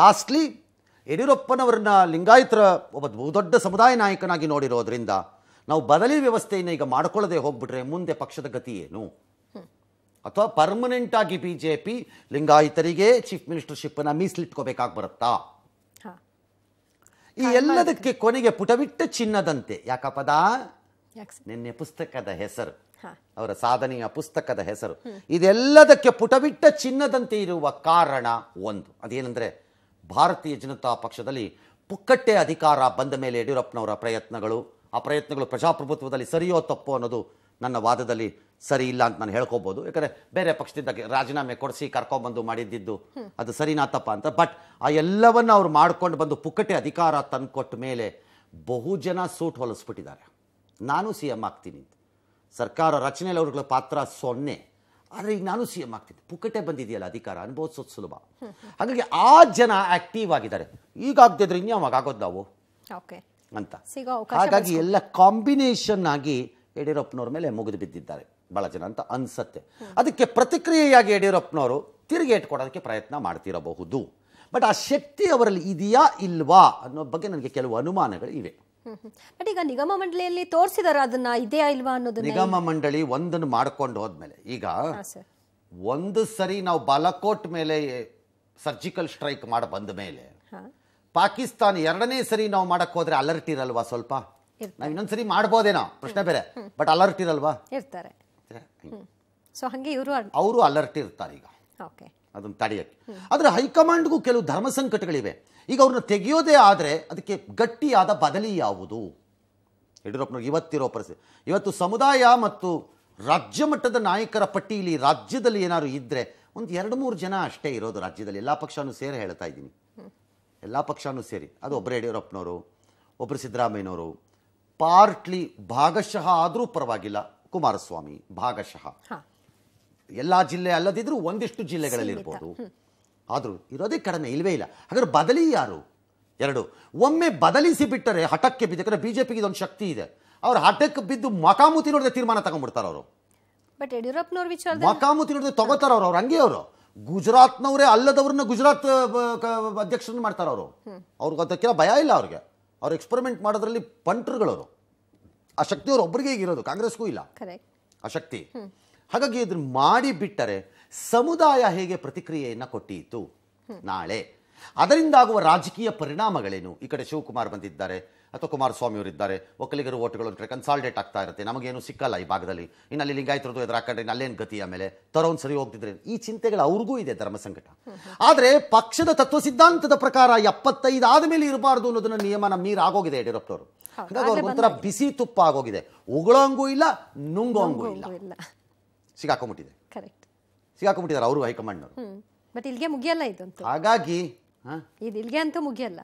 ಲಾಸ್ಟ್ಲಿ, ಯಡಿಯೂರಪ್ಪನವ್ರನ್ನ ಲಿಂಗಾಯತರ ಒಬ್ಬ ಬಹುದೊಡ್ಡ ಸಮುದಾಯ ನಾಯಕನಾಗಿ ನೋಡಿರೋದ್ರಿಂದ ನಾವು ಬದಲಿ ವ್ಯವಸ್ಥೆಯನ್ನು ಈಗ ಮಾಡ್ಕೊಳ್ಳದೆ ಹೋಗ್ಬಿಟ್ರೆ ಮುಂದೆ ಪಕ್ಷದ ಗತಿ ಏನು? ಅಥವಾ ಪರ್ಮನೆಂಟ್ ಆಗಿ ಬಿಜೆಪಿ ಲಿಂಗಾಯತರಿಗೆ ಚೀಫ್ ಮಿನಿಸ್ಟರ್ಶಿಪ್ಪನ್ನು ಮೀಸಲಿಟ್ಕೋಬೇಕಾಗಿ ಬರುತ್ತಾ? ಈ ಎಲ್ಲದಕ್ಕೆ ಕೊನೆಗೆ ಪುಟವಿಟ್ಟ ಚಿನ್ನದಂತೆ, ಯಾಕಪ್ಪದ ನಿನ್ನೆ ಪುಸ್ತಕದ ಹೆಸರು, ಅವರ ಸಾಧನೆಯ ಪುಸ್ತಕದ ಹೆಸರು, ಇದೆಲ್ಲದಕ್ಕೆ ಪುಟವಿಟ್ಟ ಚಿನ್ನದಂತೆ ಇರುವ ಕಾರಣ ಒಂದು, ಅದೇನೆಂದರೆ ಭಾರತೀಯ ಜನತಾ ಪಕ್ಷದಲ್ಲಿ ಪುಕ್ಕಟ್ಟೆ ಅಧಿಕಾರ ಬಂದ ಮೇಲೆ ಯಡಿಯೂರಪ್ಪನವರ ಪ್ರಯತ್ನಗಳು, ಆ ಪ್ರಯತ್ನಗಳು ಪ್ರಜಾಪ್ರಭುತ್ವದಲ್ಲಿ ಸರಿಯೋ ತಪ್ಪೋ ಅನ್ನೋದು ನನ್ನ ವಾದದಲ್ಲಿ ಸರಿ ಇಲ್ಲ ಅಂತ ನಾನು ಹೇಳ್ಕೋಬೋದು. ಯಾಕಂದರೆ ಬೇರೆ ಪಕ್ಷದಿಂದ ರಾಜೀನಾಮೆ ಕೊಡಿಸಿ ಕರ್ಕೊಂಡ್ಬಂದು ಮಾಡಿದ್ದು ಅದು ಸರಿನಾ ತಪ್ಪ ಅಂತ. ಬಟ್ ಆ ಎಲ್ಲವನ್ನು ಅವ್ರು ಮಾಡ್ಕೊಂಡು ಬಂದು ಪುಕ್ಕಟೆ ಅಧಿಕಾರ ತಂದುಕೊಟ್ಟ ಮೇಲೆ ಬಹುಜನ ಸೂಟ್ ಹೊಲಿಸ್ಬಿಟ್ಟಿದ್ದಾರೆ. ನಾನು CM ಆಗ್ತೀನಿ, ಸರ್ಕಾರ ರಚನೆಯಲ್ಲಿ ಅವ್ರಗಳ ಪಾತ್ರ 0, ಆದರೆ ಈಗ ನಾನು CM ಆಗ್ತೀನಿ, ಪುಕ್ಕಟೆ ಬಂದಿದೆಯಲ್ಲ ಅಧಿಕಾರ, ಅನುಭವಿಸೋದು ಸುಲಭ. ಹಾಗಾಗಿ ಆ ಜನ ಆಕ್ಟಿವ್ ಆಗಿದ್ದಾರೆ, ಈಗ ಆಗ್ತಿದ್ರೆ ಇನ್ಯಾವಾಗ ಆಗೋದು ನಾವು ಅಂತ. ಹಾಗಾಗಿ ಎಲ್ಲ ಕಾಂಬಿನೇಷನ್ ಆಗಿ ಯಡಿಯೂರಪ್ಪನವ್ರ ಮೇಲೆ ಮುಗಿದು ಬಿದ್ದಿದ್ದಾರೆ ಭಾಳ ಜನ ಅಂತ ಅನಿಸುತ್ತೆ. ಅದಕ್ಕೆ ಪ್ರತಿಕ್ರಿಯೆಯಾಗಿ ಯಡಿಯೂರಪ್ಪನವರು ತಿರುಗೇಟ್ ಕೊಡೋದಕ್ಕೆ ಪ್ರಯತ್ನ ಮಾಡ್ತಿರಬಹುದು. ಬಟ್ ಆ ಶಕ್ತಿ ಅವರಲ್ಲಿ ಇದೆಯಾ ಇಲ್ವಾ ಅನ್ನೋ ಬಗ್ಗೆ ನನಗೆ ಕೆಲವು ಅನುಮಾನಗಳು ಇವೆ. ಬಟ್ ಈಗ ನಿಗಮ ಮಂಡಳಿಯಲ್ಲಿ ತೋರಿಸಿದಾರೆ, ಅದನ್ನ ಇದೆಯಾ ಇಲ್ವಾ ಅನ್ನೋದು. ನಿಗಮ ಮಂಡಳಿ ಒಂದನ್ನು ಮಾಡ್ಕೊಂಡು ಹೋದ್ಮೇಲೆ, ಈಗ ಒಂದು ಸರಿ ನಾವು ಬಾಲಾಕೋಟ್ ಮೇಲೆ ಸರ್ಜಿಕಲ್ ಸ್ಟ್ರೈಕ್ ಮಾಡಿ ಬಂದ ಮೇಲೆ ಪಾಕಿಸ್ತಾನ 2ನೇ ಸರಿ ನಾವು ಮಾಡಕ್ಕೆ ಹೋದ್ರೆ ಅಲರ್ಟ್ ಇರಲ್ವಾ? ಸ್ವಲ್ಪ ನಾವು ಇನ್ನೊಂದ್ಸರಿ ಮಾಡ್ಬೋದೇನೋ, ಪ್ರಶ್ನೆ ಬೇರೆ, ಬಟ್ ಅಲರ್ಟ್ ಇರಲ್ವಾ? ಇರ್ತಾರೆ ಅವರು, ಅಲರ್ಟ್ ಇರ್ತಾರೆ ಈಗ ಅದನ್ನ ತಡೆಯಕ್ಕೆ. ಆದರೆ ಹೈಕಮಾಂಡ್ಗೂ ಕೆಲವು ಧರ್ಮ ಸಂಕಟಗಳಿವೆ. ಈಗ ಅವ್ರನ್ನ ತೆಗೆಯೋದೇ ಆದರೆ ಅದಕ್ಕೆ ಗಟ್ಟಿಯಾದ ಬದಲಿ ಯಾವುದು? ಯಡಿಯೂರಪ್ಪನವ್ರು ಇವತ್ತಿರೋ ಪರಿಸ್ಥಿತಿ, ಇವತ್ತು ಸಮುದಾಯ ಮತ್ತು ರಾಜ್ಯ ಮಟ್ಟದ ನಾಯಕರ ಪಟ್ಟಿಯಲ್ಲಿ ರಾಜ್ಯದಲ್ಲಿ ಏನಾದ್ರು ಇದ್ದರೆ ಒಂದು 2-3 ಜನ ಅಷ್ಟೇ ಇರೋದು ರಾಜ್ಯದಲ್ಲಿ. ಎಲ್ಲ ಪಕ್ಷನೂ ಸೇರಿ ಹೇಳ್ತಾ ಇದ್ದೀನಿ, ಅದು ಒಬ್ಬರು ಯಡಿಯೂರಪ್ಪನವರು, ಒಬ್ಬರು ಸಿದ್ದರಾಮಯ್ಯನವರು, ಪಾರ್ಟ್ಲಿ ಭಾಗಶಃ ಆದರೂ ಪರವಾಗಿಲ್ಲ ಕುಮಾರಸ್ವಾಮಿ, ಭಾಗಶಃ ಎಲ್ಲ ಜಿಲ್ಲೆ ಅಲ್ಲದಿದ್ದರೂ ಒಂದಿಷ್ಟು ಜಿಲ್ಲೆಗಳಲ್ಲಿ ಇರ್ಬೋದು, ಆದರೂ ಇರೋದೇ ಕಡಿಮೆ, ಇಲ್ಲವೇ ಇಲ್ಲ. ಹಾಗಾದ್ರೆ ಬದಲಿ ಯಾರು? 2, ಒಮ್ಮೆ ಬದಲಿಸಿ ಬಿಟ್ಟರೆ ಹಠಕ್ಕೆ ಬಿದ್ದು, ಯಾಕಂದರೆ ಬಿ ಜೆ ಪಿಗೆ ಇದೊಂದು ಶಕ್ತಿ ಇದೆ, ಅವ್ರು ಹಠಕ್ಕೆ ಬಿದ್ದು ಮಕಾಮುತಿ ನೋಡದೆ ತೀರ್ಮಾನ ತಗೊಂಡ್ಬಿಡ್ತಾರೆ ಅವರು. ಬಟ್ ಯಡಿಯೂರಪ್ಪನವ್ರ ವಿಚಾರ ಮಕಾಮುತಿ ನೋಡದೆ ತಗೋತಾರ ಅವ್ರು, ಹಂಗೆ ಅವರು ಗುಜರಾತ್ನವರೇ ಅಲ್ಲದವ್ರನ್ನ ಗುಜರಾತ್ ಅಧ್ಯಕ್ಷರನ್ನ ಮಾಡ್ತಾರೆ ಅವರು. ಅವ್ರಿಗೆ ಅದಕ್ಕೆಲ್ಲ ಭಯ ಇಲ್ಲ, ಅವ್ರಿಗೆ ಅವ್ರು ಎಕ್ಸ್ಪೆರಿಮೆಂಟ್ ಮಾಡೋದ್ರಲ್ಲಿ ಪಂಟ್ರುಗಳವರು. ಆ ಶಕ್ತಿ ಅವ್ರು ಒಬ್ಬರಿಗೆ ಇರೋದು, ಕಾಂಗ್ರೆಸ್ಗೂ ಇಲ್ಲ ಆ ಶಕ್ತಿ. ಹಾಗಾಗಿ ಇದನ್ನ ಮಾಡಿಬಿಟ್ಟರೆ ಸಮುದಾಯ ಹೇಗೆ ಪ್ರತಿಕ್ರಿಯೆಯನ್ನು ಕೊಟ್ಟಿತು ನಾಳೆ ಅದರಿಂದಾಗುವ ರಾಜಕೀಯ ಪರಿಣಾಮಗಳೇನು? ಈ ಕಡೆ ಶಿವಕುಮಾರ್ ಬಂದಿದ್ದಾರೆ ಅಥವಾ ಕುಮಾರಸ್ವಾಮಿ ಅವರು ಇದ್ದಾರೆ, ಒಕ್ಕಲಿಗರು ಓಟುಗಳು ಕನ್ಸಾಲಿಡೇಟ್ ಆಗ್ತಾ ಇರುತ್ತೆ, ನಮಗೇನು ಸಿಕ್ಕಲ್ಲ ಈ ಭಾಗದಲ್ಲಿ, ಇನ್ನು ಅಲ್ಲಿ ಲಿಂಗಾಯತರದ್ದು ಎದುರಾಕೊಂಡ್ರೆ ಅಲ್ಲೇನು ಗತಿ, ಆಮೇಲೆ ತರೋನ್ ಸರಿ ಹೋಗ್ತಿದ್ರೆ, ಈ ಚಿಂತೆಗಳು ಅವ್ರಿಗೂ ಇದೆ ಧರ್ಮ ಸಂಕಟ. ಆದರೆ ಪಕ್ಷದ ತತ್ವ ಸಿದ್ಧಾಂತದ ಪ್ರಕಾರ 75 ಆದಮೇಲೆ ಇರಬಾರ್ದು ಅನ್ನೋದನ್ನ ನಿಯಮನ ಮೀರಿ ಆಗೋಗಿದೆ ಯಡಿಯೂರಪ್ಪನವರು. ಹಾಗಾಗಿ ಅವ್ರಿಗೆ ಒಂಥರ ಬಿಸಿ ತುಪ್ಪ ಆಗೋಗಿದೆ, ಉಗಳೋಂಗೂ ಇಲ್ಲ ನುಂಗೋಂಗೂ ಇಲ್ಲ, ಸಿಗಾಕೊಂಡ್ಬಿಟ್ಟಿದೆ. ಕರೆಕ್ಟ್, ಸಿಗಾಕೊಂಡ್ಬಿಟ್ಟಿದ್ದಾರೆ ಅವರು ಹೈಕಮಾಂಡ್ನವರು. ಬಟ್ ಇಲ್ಲಿಗೆ ಮುಗಿಯಲ್ಲ ಇದಂತೂ, ಹಾಗಾಗಿ ಇದು ಇಲ್ಲಿಗೆ ಅಂತೂ ಮುಗಿಯಲ್ಲ.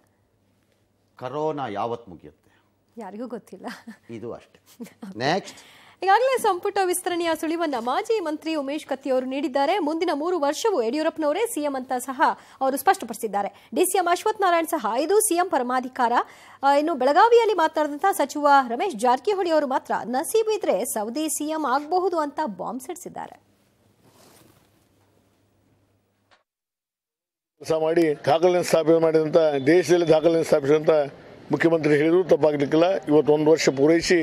ಕರೋನಾ ಯಾವತ್ತು ಮುಗಿಯುತ್ತೆ ಯಾರಿಗೂ ಗೊತ್ತಿಲ್ಲ, ಇದು ಅಷ್ಟೇ. ನೆಕ್ಸ್ಟ್, ಈಗಾಗಲೇ ಸಂಪುಟ ವಿಸ್ತರಣೆಯ ಸುಳಿವನ್ನ ಮಾಜಿ ಮಂತ್ರಿ ಉಮೇಶ್ ಕತ್ತಿ ಅವರು ನೀಡಿದ್ದಾರೆ. ಮುಂದಿನ 3 ವರ್ಷವೂ ಯಡಿಯೂರಪ್ಪನವರೇ ಸಿಎಂ ಅಂತ ಸಹ ಅವರು ಸ್ಪಷ್ಟಪಡಿಸಿದ್ದಾರೆ. ಡಿಸಿಎಂ ಅಶ್ವಥ್ ನಾರಾಯಣ್ ಸಹ ಇದು ಸಿಎಂ ಪರಮಾಧಿಕಾರ. ಇನ್ನು ಬೆಳಗಾವಿಯಲ್ಲಿ ಮಾತನಾಡಿದಂತಹ ಸಚಿವ ರಮೇಶ್ ಜಾರಕಿಹೊಳಿ ಅವರು ಮಾತ್ರ ನಸೀಬಿದ್ರೆ ಸೌದಿ ಸಿಎಂ ಆಗಬಹುದು ಅಂತ ಬಾಂಬ್ ಸಿಡಿಸಿದ್ದಾರೆ. ಕೆಲಸ ಮಾಡಿ ದಾಖಲೆಯನ್ನು ಸ್ಥಾಪನೆ ಮಾಡಿದಂಥ, ದೇಶದಲ್ಲಿ ದಾಖಲೆಯನ್ನು ಸ್ಥಾಪಿಸಿದಂಥ ಮುಖ್ಯಮಂತ್ರಿ ಹೇಳಿದ್ರು ತಪ್ಪಾಗಲಿಕ್ಕಿಲ್ಲ. ಇವತ್ತು 1 ವರ್ಷ ಪೂರೈಸಿ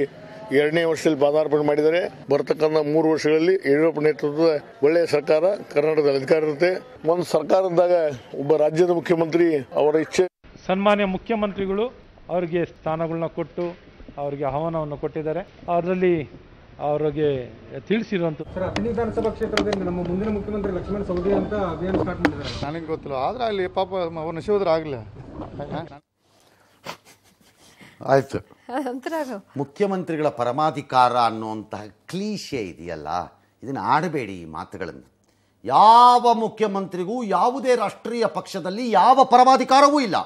2ನೇ ವರ್ಷದಲ್ಲಿ ಪಾದಾರ್ಪಣೆ ಮಾಡಿದರೆ, ಬರ್ತಕ್ಕಂಥ 3 ವರ್ಷಗಳಲ್ಲಿ ಯಡಿಯೂರಪ್ಪ ನೇತೃತ್ವದ ಒಳ್ಳೆಯ ಸರ್ಕಾರ ಕರ್ನಾಟಕದಲ್ಲಿ ಅಧಿಕಾರ ಇರುತ್ತೆ. ಒಂದು ಸರ್ಕಾರದಾಗ ಒಬ್ಬ ರಾಜ್ಯದ ಮುಖ್ಯಮಂತ್ರಿ ಅವರ ಇಚ್ಛೆ, ಸನ್ಮಾನ್ಯ ಮುಖ್ಯಮಂತ್ರಿಗಳು ಅವರಿಗೆ ಸ್ಥಾನಗಳನ್ನ ಕೊಟ್ಟು ಅವರಿಗೆ ಆಹ್ವಾನವನ್ನು ಕೊಟ್ಟಿದ್ದಾರೆ. ಅದರಲ್ಲಿ ಅವರಿಗೆ ತಿಳಿಸಿರುವಂಥ ವಿಧಾನಸಭಾ ಕ್ಷೇತ್ರದಲ್ಲಿ ನಮ್ಮ ಮುಂದಿನ ಮುಖ್ಯಮಂತ್ರಿ ಲಕ್ಷ್ಮಣ ಸವದಿ ಅಂತ ಅಭಿಯಾನ ಸ್ಟಾರ್ಟ್ ಮಾಡಿದ್ದಾರೆ. ನನಗೆ ಗೊತ್ತಿಲ್ಲ, ಆದರೆ ಅಲ್ಲಿ ಪಾಪ ಅವ್ರ ನಶೋದ್ರ ಆಗಲಿಲ್ಲ ಆಯ್ತು. ಮುಖ್ಯಮಂತ್ರಿಗಳ ಪರಮಾಧಿಕಾರ ಅನ್ನುವಂತಹ ಕ್ಲೀಶೆ ಇದೆಯಲ್ಲ, ಇದನ್ನು ಆಡಬೇಡಿ ಈ ಮಾತುಗಳನ್ನು. ಯಾವ ಮುಖ್ಯಮಂತ್ರಿಗೂ ಯಾವುದೇ ರಾಷ್ಟ್ರೀಯ ಪಕ್ಷದಲ್ಲಿ ಯಾವ ಪರಮಾಧಿಕಾರವೂ ಇಲ್ಲ.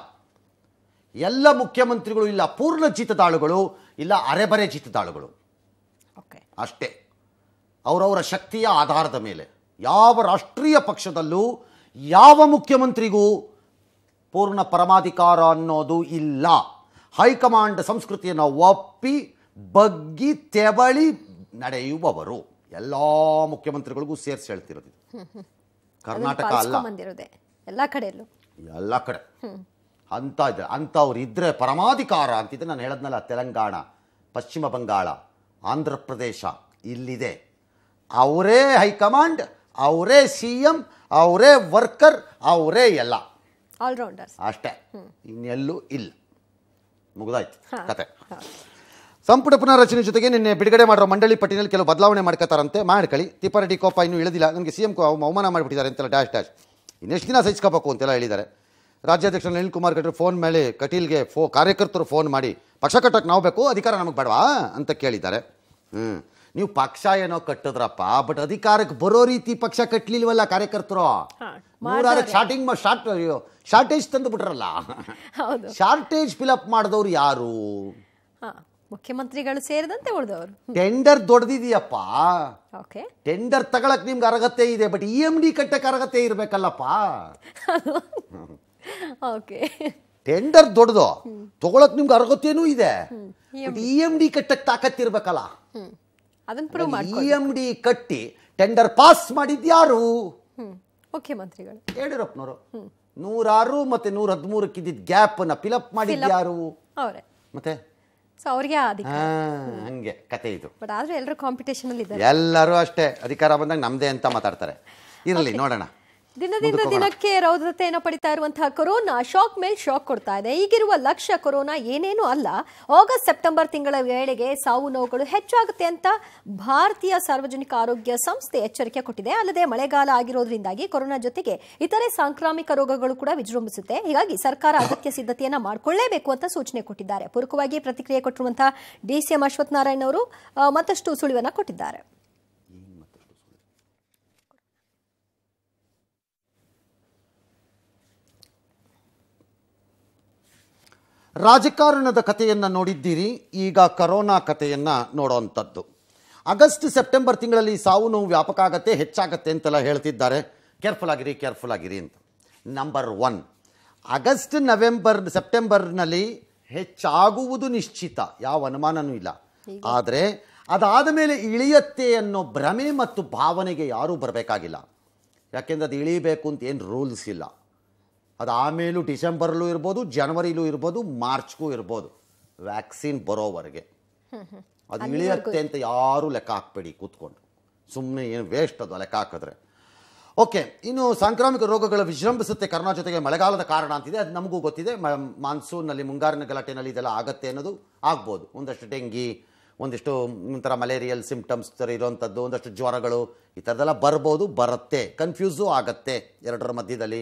ಎಲ್ಲ ಮುಖ್ಯಮಂತ್ರಿಗಳು ಇಲ್ಲ ಪೂರ್ಣ ಜಿತದಾಳುಗಳು, ಇಲ್ಲ ಅರೆಬರೆ ಜಿತದಾಳುಗಳು ಅಷ್ಟೇ. ಅವರವರ ಶಕ್ತಿಯ ಆಧಾರದ ಮೇಲೆ ಯಾವ ರಾಷ್ಟ್ರೀಯ ಪಕ್ಷದಲ್ಲೂ ಯಾವ ಮುಖ್ಯಮಂತ್ರಿಗೂ ಪೂರ್ಣ ಪರಮಾಧಿಕಾರ ಅನ್ನೋದು ಇಲ್ಲ. ಹೈಕಮಾಂಡ್ ಸಂಸ್ಕೃತಿಯನ್ನು ಒಪ್ಪಿ ಬಗ್ಗಿ ತೆವಳಿ ನಡೆಯುವವರು ಎಲ್ಲ ಮುಖ್ಯಮಂತ್ರಿಗಳಿಗೂ ಸೇರಿಸಿ ಹೇಳ್ತಿರೋದು. ಕರ್ನಾಟಕ ಅಲ್ಲ, ಎಲ್ಲ ಕಡೆಯಲ್ಲೂ, ಎಲ್ಲ ಕಡೆ ಅಂತ ಇದೆ. ಅಂಥವ್ರು ಇದ್ರೆ ಪರಮಾಧಿಕಾರ ಅಂತಿದ್ರೆ, ನಾನು ಹೇಳದ್ನಲ್ಲ, ತೆಲಂಗಾಣ, ಪಶ್ಚಿಮ ಬಂಗಾಳ, ಆಂಧ್ರ ಪ್ರದೇಶ ಇಲ್ಲಿದೆ. ಅವರೇ ಹೈಕಮಾಂಡ್, ಅವರೇ ಸಿ ಎಂ, ಅವರೇ ವರ್ಕರ್, ಅವರೇ ಎಲ್ಲ ಆಲ್ರೌಂಡರ್ಸ್ ಅಷ್ಟೇ, ಇನ್ನೆಲ್ಲೂ ಇಲ್ಲ. ಮುಗಿದಾಯ್ತು ಕತೆ. ಸಂಪುಟ ಪುನರ್ರಚನೆ ಜೊತೆಗೆ ನಿನ್ನೆ ಬಿಡುಗಡೆ ಮಾಡಿರೋ ಮಂಡಳಿ ಪಟ್ಟಿನಲ್ಲಿ ಕೆಲವು ಬದಲಾವಣೆ ಮಾಡ್ಕೋತಾರಂತೆ, ಮಾಡ್ಕೊಳ್ಳಿ. ತಿಪ್ಪಾರೆಡ್ಡಿ ಕೋಪ ಇನ್ನೂ ಇಳಿದಿಲ್ಲ, ನನಗೆ ಸಿ ಎಂ ಅವಮಾನ ಮಾಡಿಬಿಟ್ಟಿದ್ದಾರೆ ಅಂತೆಲ್ಲ ಡ್ಯಾಶ್ ಡ್ಯಾಶ್, ಇನ್ನೆಷ್ಟು ದಿನ ಸಹಿಸ್ಕೋಬೇಕು ಅಂತೆಲ್ಲ ಹೇಳಿದ್ದಾರೆ. ರಾಜ್ಯಾಧ್ಯಕ್ಷ ನಳಿನ್ ಕುಮಾರ್ ಕಟೀಲ್ ಫೋನ್ ಮೇಲೆ ಕಟೀಲ್ಗೆ ಕಾರ್ಯಕರ್ತರು ಫೋನ್ ಮಾಡಿ ಪಕ್ಷ ಕಟ್ಟೋಕ್ಕೆ ನಾವು ಬೇಕು, ಅಧಿಕಾರ ನಮಗೆ ಬೇಡವಾ ಅಂತ ಕೇಳಿದ್ದಾರೆ. ನೀವು ಪಕ್ಷ ಏನೋ ಕಟ್ಟಿದ್ರಪ್ಪ, ಬಟ್ ಅಧಿಕಾರಕ್ಕೆ ಬರೋ ರೀತಿ ಪಕ್ಷ ಕಟ್ಟಲಿಲ್ವಲ್ಲ ಕಾರ್ಯಕರ್ತರು. ಶಾರ್ಟೇಜ್ ತಂದು ಬಿಟ್ರಲ್ಲ, ಶಾರ್ಟೇಜ್ ಫಿಲಪ್ ಮಾಡಿದವ್ರು ಯಾರು? ಮುಖ್ಯಮಂತ್ರಿಗಳು ಸೇರಿದಂತೆ ಉಳಿದವರು. ಟೆಂಡರ್ ದೊಡ್ಡದಿದೆಯಪ್ಪ, ಟೆಂಡರ್ ತಗೊಳಕ್ ನಿಮ್ಗೆ ಅರ್ಹತೆ ಇದೆ, ಬಟ್ ಇ ಎಂ ಡಿ ಕಟ್ಟಕ್ಕೆ ಅರ್ಹತೆ ಇರ್ಬೇಕಲ್ಲಪ್ಪ. ಟೆಂಡರ್ ದೊಡ್ಡದು, ತಗೊಳಕ್ ನಿಮ್ಗೆ ಅರ್ಹತೆನೂ ಇದೆ, ಇ ಎಂ ಡಿ ಕಟ್ಟಕ್ಕೆ ತಾಕತ್ತಿರ್ಬೇಕಲ್ಲ. ಇ ಎಂ ಡಿ ಕಟ್ಟಿ ಟೆಂಡರ್ ಪಾಸ್ ಮಾಡಿದ್ಯಾರು? ಮುಖ್ಯಮಂತ್ರಿಗಳು, ಯಡಿಯೂರಪ್ಪನವರು. 106 ಮತ್ತೆ 113ಕ್ಕೆ ಇದ್ದಿದ್ದ ಗ್ಯಾಪ್ ಅನ್ನ ಫಿಲಪ್ ಮಾಡಿದ್ಯಾರು? ಮತ್ತೆ ಹಂಗೆ ಕತೆ ಇದು. ಎಲ್ಲರೂ ಅಷ್ಟೇ, ಅಧಿಕಾರ ಬಂದಾಗ ನಮ್ದೇ ಅಂತ ಮಾತಾಡ್ತಾರೆ. ಇರಲಿ, ನೋಡೋಣ. ದಿನದಿಂದ ದಿನಕ್ಕೆ ರೌದ್ರತೆಯನ್ನು ಪಡಿತಾ ಇರುವಂತಹ ಕೊರೋನಾ ಶಾಕ್ ಮೇಲೆ ಶಾಕ್ ಕೊಡ್ತಾ ಇದೆ. ಈಗಿರುವ ಲಕ್ಷ ಕೊರೋನಾ ಏನೇನು ಅಲ್ಲ, ಆಗಸ್ಟ್-ಸೆಪ್ಟೆಂಬರ್ ತಿಂಗಳ ವೇಳೆಗೆ ಸಾವು ನೋವುಗಳು ಹೆಚ್ಚಾಗುತ್ತೆ ಅಂತ ಭಾರತೀಯ ಸಾರ್ವಜನಿಕ ಆರೋಗ್ಯ ಸಂಸ್ಥೆ ಎಚ್ಚರಿಕೆ ಕೊಟ್ಟಿದೆ. ಅಲ್ಲದೆ ಮಳೆಗಾಲ ಆಗಿರೋದ್ರಿಂದಾಗಿ ಕೊರೋನಾ ಜೊತೆಗೆ ಇತರೆ ಸಾಂಕ್ರಾಮಿಕ ರೋಗಗಳು ಕೂಡ ವಿಜೃಂಭಿಸುತ್ತೆ. ಹೀಗಾಗಿ ಸರ್ಕಾರ ಅಗತ್ಯ ಸಿದ್ಧತೆಯನ್ನ ಮಾಡಿಕೊಳ್ಳೇಬೇಕು ಅಂತ ಸೂಚನೆ ಕೊಟ್ಟಿದ್ದಾರೆ. ಪೂರಕವಾಗಿ ಪ್ರತಿಕ್ರಿಯೆ ಕೊಟ್ಟಿರುವಂತಹ ಡಿಸಿಎಂ ಅಶ್ವಥ್ ನಾರಾಯಣ್ ಅವರು ಮತ್ತಷ್ಟು ಸುಳಿವನ್ನ ಕೊಟ್ಟಿದ್ದಾರೆ. ರಾಜಕಾರಣದ ಕಥೆಯನ್ನು ನೋಡಿದ್ದೀರಿ, ಈಗ ಕರೋನಾ ಕಥೆಯನ್ನು ನೋಡೋವಂಥದ್ದು. ಆಗಸ್ಟ್-ಸೆಪ್ಟೆಂಬರ್ ತಿಂಗಳಲ್ಲಿ ಸಾವು ನೋವು ವ್ಯಾಪಕ ಆಗತ್ತೆ, ಹೆಚ್ಚಾಗತ್ತೆ ಅಂತೆಲ್ಲ ಹೇಳ್ತಿದ್ದಾರೆ. ಕೇರ್ಫುಲ್ ಆಗಿರಿ ಅಂತ. ನಂಬರ್ 1, ಆಗಸ್ಟ್-ನವೆಂಬರ್-ಸೆಪ್ಟೆಂಬರ್ನಲ್ಲಿ ಹೆಚ್ಚಾಗುವುದು ನಿಶ್ಚಿತ, ಯಾವ ಅನುಮಾನವೂ ಇಲ್ಲ. ಆದರೆ ಅದಾದ ಮೇಲೆ ಇಳಿಯತ್ತೆ ಅನ್ನೋ ಭ್ರಮೆ ಮತ್ತು ಭಾವನೆಗೆ ಯಾರೂ ಬರಬೇಕಾಗಿಲ್ಲ. ಯಾಕೆಂದರೆ ಅದು ಇಳಿಬೇಕು ಅಂತ ಏನು ರೂಲ್ಸ್ ಇಲ್ಲ. ಅದು ಆಮೇಲೂ ಡಿಸೆಂಬರ್ಲೂ ಇರ್ಬೋದು, ಜನವರಿಲೂ ಇರ್ಬೋದು, ಮಾರ್ಚ್ಗೂ ಇರ್ಬೋದು, ವ್ಯಾಕ್ಸಿನ್ ಬರೋವರೆಗೆ. ಅದು ಇಳಿಯುತ್ತೆ ಅಂತ ಯಾರೂ ಲೆಕ್ಕ ಹಾಕಬೇಡಿ ಕೂತ್ಕೊಂಡು, ಸುಮ್ಮನೆ ಏನು ವೇಸ್ಟ್ ಅದು ಲೆಕ್ಕ ಹಾಕಿದ್ರೆ. ಓಕೆ ಇನ್ನು ಸಾಂಕ್ರಾಮಿಕ ರೋಗಗಳು ವಿಜೃಂಭಿಸುತ್ತೆ ಕರ್ನಾಟಕ ಜೊತೆಗೆ ಮಳೆಗಾಲದ ಕಾರಣ ಅಂತಿದೆ ಅದು ನಮಗೂ ಗೊತ್ತಿದೆ ಮಾನ್ಸೂನ್ನಲ್ಲಿ ಮುಂಗಾರಿನ ಗಲಾಟೆನಲ್ಲಿ ಇದೆಲ್ಲ ಆಗುತ್ತೆ ಅನ್ನೋದು ಆಗಬಹುದು ಒಂದಷ್ಟು ಡೆಂಗಿ ಒಂದಷ್ಟು ಒಂತರ ಮಲೇರಿಯಲ್ ಸಿಂಪ್ಟಮ್ಸ್ ತರ ಇರೋಂತದ್ದು ಒಂದಷ್ಟು ಜ್ವರಗಳು ಈ ತರದಲ್ಲ ಬರಬಹುದು ಬರುತ್ತೆ ಕನ್ಫ್ಯೂಸ್ ಆಗುತ್ತೆ ಎರಡರ ಮಧ್ಯದಲ್ಲಿ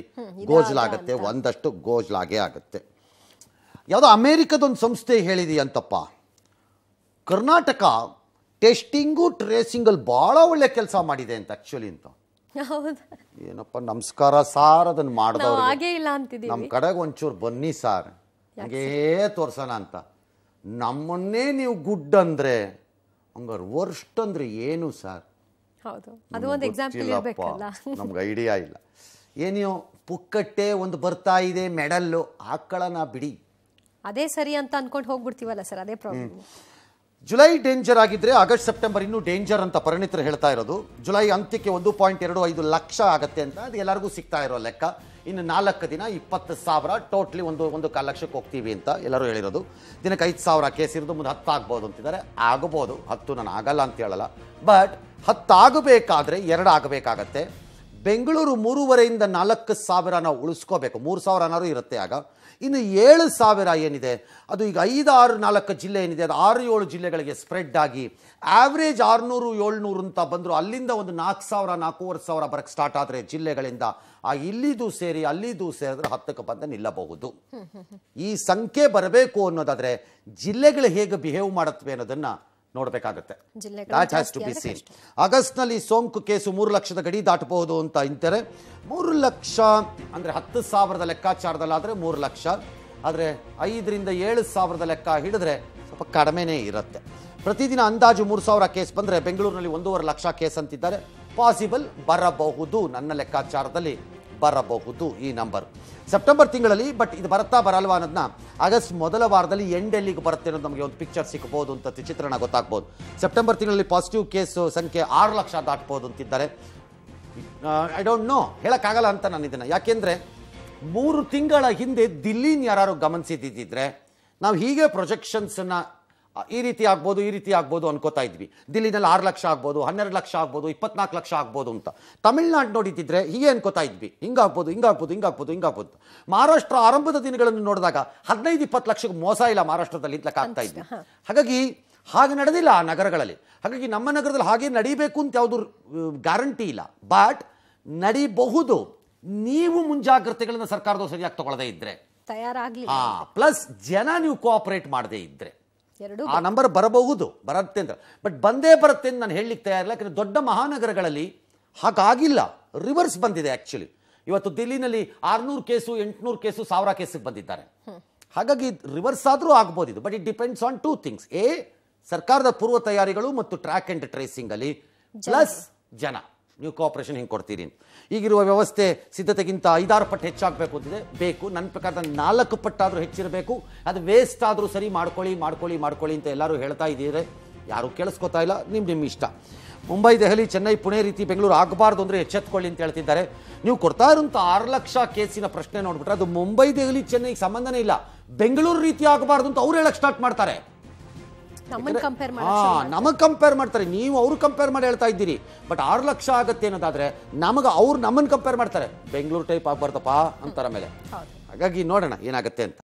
ಗೋಜಲಾಗುತ್ತೆ ಒಂದಷ್ಟು ಗೋಜಲಾಗೆ ಆಗುತ್ತೆ ಯಾವುದೋ ಅಮೆರಿಕದ ಒಂದು ಸಂಸ್ಥೆ ಹೇಳಿದೆ ಅಂತಪ್ಪ ಕರ್ನಾಟಕ ಟೆಸ್ಟಿಂಗ್ ಟ್ರೇಸಿಂಗ್ ಅಲ್ಲಿ ಬಹಳ ಒಳ್ಳೆ ಕೆಲಸ ಮಾಡಿದೆ ಅಂತ ಆಕ್ಚುಲಿ ಅಂತ ಏನಪ್ಪ ನಮಸ್ಕಾರ ಸಾರ್ ಅದನ್ನ ಮಾಡಿದವರು ಹಾಗೆ ಇಲ್ಲ ಅಂತಿದೀವಿ ನಮ್ಮ ಕಡೆಗೆ ಒಂಚೂರು ಬನ್ನಿ ಸಾರ್ ಹಾಗೆ ತೋರ್ಸೋಣ ಅಂತ ನಮ್ಮನ್ನೇ ನೀವು ಗುಡ್ ಅಂದ್ರೆ ಹಂಗಾರೆ ವರ್ಸ್ಟ್ ಅಂದ್ರೆ ಏನು ಸರ್ ಹೌದು ಅದು ಒಂದು ಎಕ್ಸಾಂಪಲ್ ಇರಬೇಕಲ್ಲ ನಮಗೆ ಐಡಿಯಾ ಇಲ್ಲ ಏನಿಯೋ ಪುಕ್ಕಟ್ಟೆ ಒಂದು ಬರ್ತಾ ಇದೆ ಮೆಡಲ್ಲು ಹಾಕೊಳ್ಳೋಣ ಬಿಡಿ ಅದೇ ಸರಿ ಅಂತ ಅನ್ಕೊಂಡು ಹೋಗ್ಬಿಡ್ತೀವಲ್ಲ ಸರ್ ಅದೇ ಪ್ರಾಬ್ಲಮ್ ಜುಲೈ ಡೇಂಜರ್ ಆಗಿದ್ರೆ ಆಗಸ್ಟ್ ಸೆಪ್ಟೆಂಬರ್ ಇನ್ನೂ ಡೇಂಜರ್ ಅಂತ ಪರಿಣಿತರು ಹೇಳ್ತಾ ಇರೋದು ಜುಲೈ ಅಂತ್ಯಕ್ಕೆ 1.25 ಲಕ್ಷ ಆಗುತ್ತೆ ಅಂತ ಅದು ಎಲ್ಲರಿಗೂ ಸಿಗ್ತಾ ಇರೋ ಲೆಕ್ಕ ಇನ್ನು 4 ದಿನ 20,000 ಟೋಟ್ಲಿ 1.25 ಲಕ್ಷಕ್ಕೆ ಹೋಗ್ತೀವಿ ಅಂತ ಎಲ್ಲರೂ ಹೇಳಿರೋದು ದಿನಕ್ಕೆ 5,000 ಕೇಸ್ ಇರೋದು ಮುಂದೆ 10 ಆಗ್ಬೋದು ಅಂತಿದ್ದಾರೆ ಆಗಬಹುದು 10 ನಾನು ಆಗಲ್ಲ ಅಂತ ಹೇಳಲ್ಲ ಬಟ್ 10 ಆಗಬೇಕಾದ್ರೆ 2 ಆಗಬೇಕಾಗತ್ತೆ ಬೆಂಗಳೂರು 3,500-4,000 ನಾವು ಉಳಿಸ್ಕೋಬೇಕು 3,000 ಅನ್ನೋರು ಇರುತ್ತೆ ಆಗ ಇನ್ನು 7,000 ಏನಿದೆ ಅದು ಈಗ 5-6-4 ಜಿಲ್ಲೆ ಏನಿದೆ ಅದು 6-7 ಜಿಲ್ಲೆಗಳಿಗೆ ಸ್ಪ್ರೆಡ್ ಆಗಿ ಆವ್ರೇಜ್ 600-700 ಅಂತ ಬಂದರು ಅಲ್ಲಿಂದ ಒಂದು 4,000-4,500 ಬರಕ್ಕೆ ಸ್ಟಾರ್ಟ್ ಆದರೆ ಜಿಲ್ಲೆಗಳಿಂದ ಆ ಇಲ್ಲಿದು ಸೇರಿ ಅಲ್ಲಿದು ಸೇರಿದ್ರೆ 10ಕ್ಕೆ ಬಂದು ನಿಲ್ಲಬಹುದು ಈ ಸಂಖ್ಯೆ ಬರಬೇಕು ಅನ್ನೋದಾದರೆ ಜಿಲ್ಲೆಗಳು ಹೇಗೆ ಬಿಹೇವ್ ಮಾಡುತ್ತವೆ ಅನ್ನೋದನ್ನು ನೋಡಬೇಕಾಗುತ್ತೆ that has to be seen ಆಗಸ್ಟ್ನಲ್ಲಿ ಸೋಂಕು ಕೇಸು 3 ಲಕ್ಷದ ಗಡಿ ದಾಟಬಹುದು ಅಂತ ಇಂತಾರೆ 3 ಲಕ್ಷ ಅಂದರೆ 10,000 ಲೆಕ್ಕಾಚಾರದಲ್ಲಾದರೆ 3 ಲಕ್ಷ ಆದರೆ 5,000-7,000 ಲೆಕ್ಕ ಹಿಡಿದ್ರೆ ಸ್ವಲ್ಪ ಕಡಿಮೆನೇ ಇರುತ್ತೆ ಪ್ರತಿದಿನ ಅಂದಾಜು 3,000 ಕೇಸ್ ಬಂದರೆ ಬೆಂಗಳೂರಿನಲ್ಲಿ 1.5 ಲಕ್ಷ ಕೇಸ್ ಅಂತಿದ್ದಾರೆ ಪಾಸಿಬಲ್ ಬರಬಹುದು ನನ್ನ ಲೆಕ್ಕಾಚಾರದಲ್ಲಿ ಬರಬಹುದು ಈ ನಂಬರ್ ಸೆಪ್ಟೆಂಬರ್ ತಿಂಗಳಲ್ಲಿ ಬಟ್ ಇದು ಬರುತ್ತಾ ಬರಲ್ವಾ ಅನ್ನೋದನ್ನ ಆಗಸ್ಟ್ ಮೊದಲ ವಾರದಲ್ಲಿ ಎಂಡೆಲ್ಲಿಗೆ ಬರುತ್ತೆ ಅನ್ನೋದು ನಮಗೆ ಒಂದು ಪಿಕ್ಚರ್ ಸಿಗ್ಬೋದು ಅಂತ ಚಿತ್ರಣ ಗೊತ್ತಾಗ್ಬೋದು ಸೆಪ್ಟೆಂಬರ್ ತಿಂಗಳಲ್ಲಿ ಪಾಸಿಟಿವ್ ಕೇಸ್ ಸಂಖ್ಯೆ 6 ಲಕ್ಷ ದಾಟ್ಬೋದು ಅಂತಿದ್ದಾರೆ ಐ ಡೋಂಟ್ ನೋ ಹೇಳೋಕ್ಕಾಗಲ್ಲ ಅಂತ ನಾನು ಇದನ್ನು ಯಾಕೆಂದರೆ 3 ತಿಂಗಳ ಹಿಂದೆ ದಿಲ್ಲಿನ ಯಾರು ಗಮನಿಸಿದ್ದಿದ್ದರೆ ನಾವು ಹೀಗೆ ಪ್ರೊಜೆಕ್ಷನ್ಸನ್ನು ಈ ರೀತಿ ಆಗ್ಬೋದು ಅನ್ಕೋತಾ ಇದ್ವಿ ದಿಲ್ಲಿನಲ್ಲಿ 6 ಲಕ್ಷ ಆಗ್ಬೋದು 12 ಲಕ್ಷ ಆಗ್ಬೋದು 24 ಲಕ್ಷ ಆಗ್ಬೋದು ಅಂತ ತಮಿಳ್ನಾಡು ನೋಡಿದ್ದಿದ್ರೆ ಹೀಗೆ ಅನ್ಕೋತಾ ಇದ್ವಿ ಹಿಂಗಾಗ್ಬೋದು ಮಹಾರಾಷ್ಟ್ರ ಆರಂಭದ ದಿನಗಳನ್ನು ನೋಡಿದಾಗ 15-20 ಲಕ್ಷಕ್ಕೆ ಮೋಸ ಇಲ್ಲ ಮಹಾರಾಷ್ಟ್ರದಲ್ಲಿ ಲೆಕ್ಕ ಆಗ್ತಾ ಇದ್ವಿ ಹಾಗೆ ನಡೆದಿಲ್ಲ ಆ ನಗರಗಳಲ್ಲಿ ಹಾಗಾಗಿ ನಮ್ಮ ನಗರದಲ್ಲಿ ಹಾಗೆ ನಡೀಬೇಕು ಅಂತ ಯಾವುದು ಗ್ಯಾರಂಟಿ ಇಲ್ಲ ಬಟ್ ನಡೀಬಹುದು ನೀವು ಮುಂಜಾಗ್ರತೆಗಳನ್ನು ಸರ್ಕಾರದವ್ರು ಸರಿಯಾಗಿ ತಗೊಳ್ಳದೇ ಇದ್ರೆ ತಯಾರಾಗಲಿ ಪ್ಲಸ್ ಜನ ನೀವು ಕೋಆಪರೇಟ್ ಮಾಡದೇ ಇದ್ರೆ ಆ ನಂಬರ್ ಬರಬಹುದು ಬರುತ್ತೆ ಅಂತ ಬಟ್ ಬಂದೇ ಬರುತ್ತೆ ಅಂತ ನಾನು ಹೇಳಲಿಕ್ಕೆ ತಯಾರಿಲ್ಲ ಯಾಕಂದರೆ ದೊಡ್ಡ ಮಹಾನಗರಗಳಲ್ಲಿ ಹಾಗಾಗಿಲ್ಲ ರಿವರ್ಸ್ ಬಂದಿದೆ ಆ್ಯಕ್ಚುಲಿ ಇವತ್ತು ದಿಲ್ಲಿನಲ್ಲಿ 600 ಕೇಸು 800 ಕೇಸು 1,000 ಕೇಸಿಗೆ ಬಂದಿದ್ದಾರೆ ಹಾಗಾಗಿ ರಿವರ್ಸ್ ಆದರೂ ಆಗ್ಬೋದು ಇದು but it depends on 2 things a ಸರ್ಕಾರದ ಪೂರ್ವ ತಯಾರಿಗಳು ಮತ್ತು ಟ್ರ್ಯಾಕ್ ಆ್ಯಂಡ್ ಟ್ರೇಸಿಂಗಲ್ಲಿ ಪ್ಲಸ್ ಜನ ನೀವು ಕೋಆಪರೇಷನ್ ಹಿಂಗೆ ಕೊಡ್ತೀರಿ ಈಗಿರುವ ವ್ಯವಸ್ಥೆ ಸಿದ್ಧತೆಗಿಂತ 5-6 ಪಟ್ಟು ಹೆಚ್ಚಾಗಬೇಕು ಅಂತಿದೆ ಬೇಕು ನನ್ನ ಪ್ರಕಾರ 4 ಪಟ್ಟಾದರೂ ಹೆಚ್ಚಿರಬೇಕು ಅದು ವೇಸ್ಟ್ ಆದರೂ ಸರಿ ಮಾಡ್ಕೊಳ್ಳಿ ಅಂತ ಎಲ್ಲರೂ ಹೇಳ್ತಾ ಇದ್ದೀರಿ ಯಾರೂ ಕೇಳಿಸ್ಕೊತಾ ಇಲ್ಲ ನಿಮ್ಮ ಇಷ್ಟ ಮುಂಬೈ ದೆಹಲಿ ಚೆನ್ನೈ ಪುಣೆ ರೀತಿ ಬೆಂಗಳೂರು ಆಗಬಾರ್ದು ಅಂದರೆ ಎಚ್ಚೆತ್ಕೊಳ್ಳಿ ಅಂತ ಹೇಳ್ತಿದ್ದಾರೆ ನೀವು ಕೊಡ್ತಾ ಇರೋಂಥ 6 ಲಕ್ಷ ಕೇಸಿನ ಪ್ರಶ್ನೆ ನೋಡ್ಬಿಟ್ರೆ ಅದು ಮುಂಬೈ ದೆಹಲಿ ಚೆನ್ನೈಗೆ ಸಂಬಂಧನೇ ಇಲ್ಲ ಬೆಂಗಳೂರು ರೀತಿ ಆಗಬಾರ್ದು ಅಂತ ಅವ್ರು ಹೇಳಕ್ಕೆ ಸ್ಟಾರ್ಟ್ ಮಾಡ್ತಾರೆ ನಮಗೆ ಕಂಪೇರ್ ಮಾಡ್ತಾರೆ ನೀವು ಅವ್ರು ಕಂಪೇರ್ ಮಾಡಿ ಹೇಳ್ತಾ ಇದ್ದೀರಿ ಬಟ್ 6 ಲಕ್ಷ ಆಗುತ್ತೆ ಅನ್ನೋದಾದ್ರೆ ನಮಗೆ ಅವ್ರು ನಮ್ಮನ್ನು ಕಂಪೇರ್ ಮಾಡ್ತಾರೆ ಬೆಂಗಳೂರು ಟೈಪ್ ಆಗ್ಬಾರ್ದಪ್ಪ ಅಂತಾರ ಮೇಲೆ ಹಾಗಾಗಿ ನೋಡೋಣ ಏನಾಗುತ್ತೆ ಅಂತ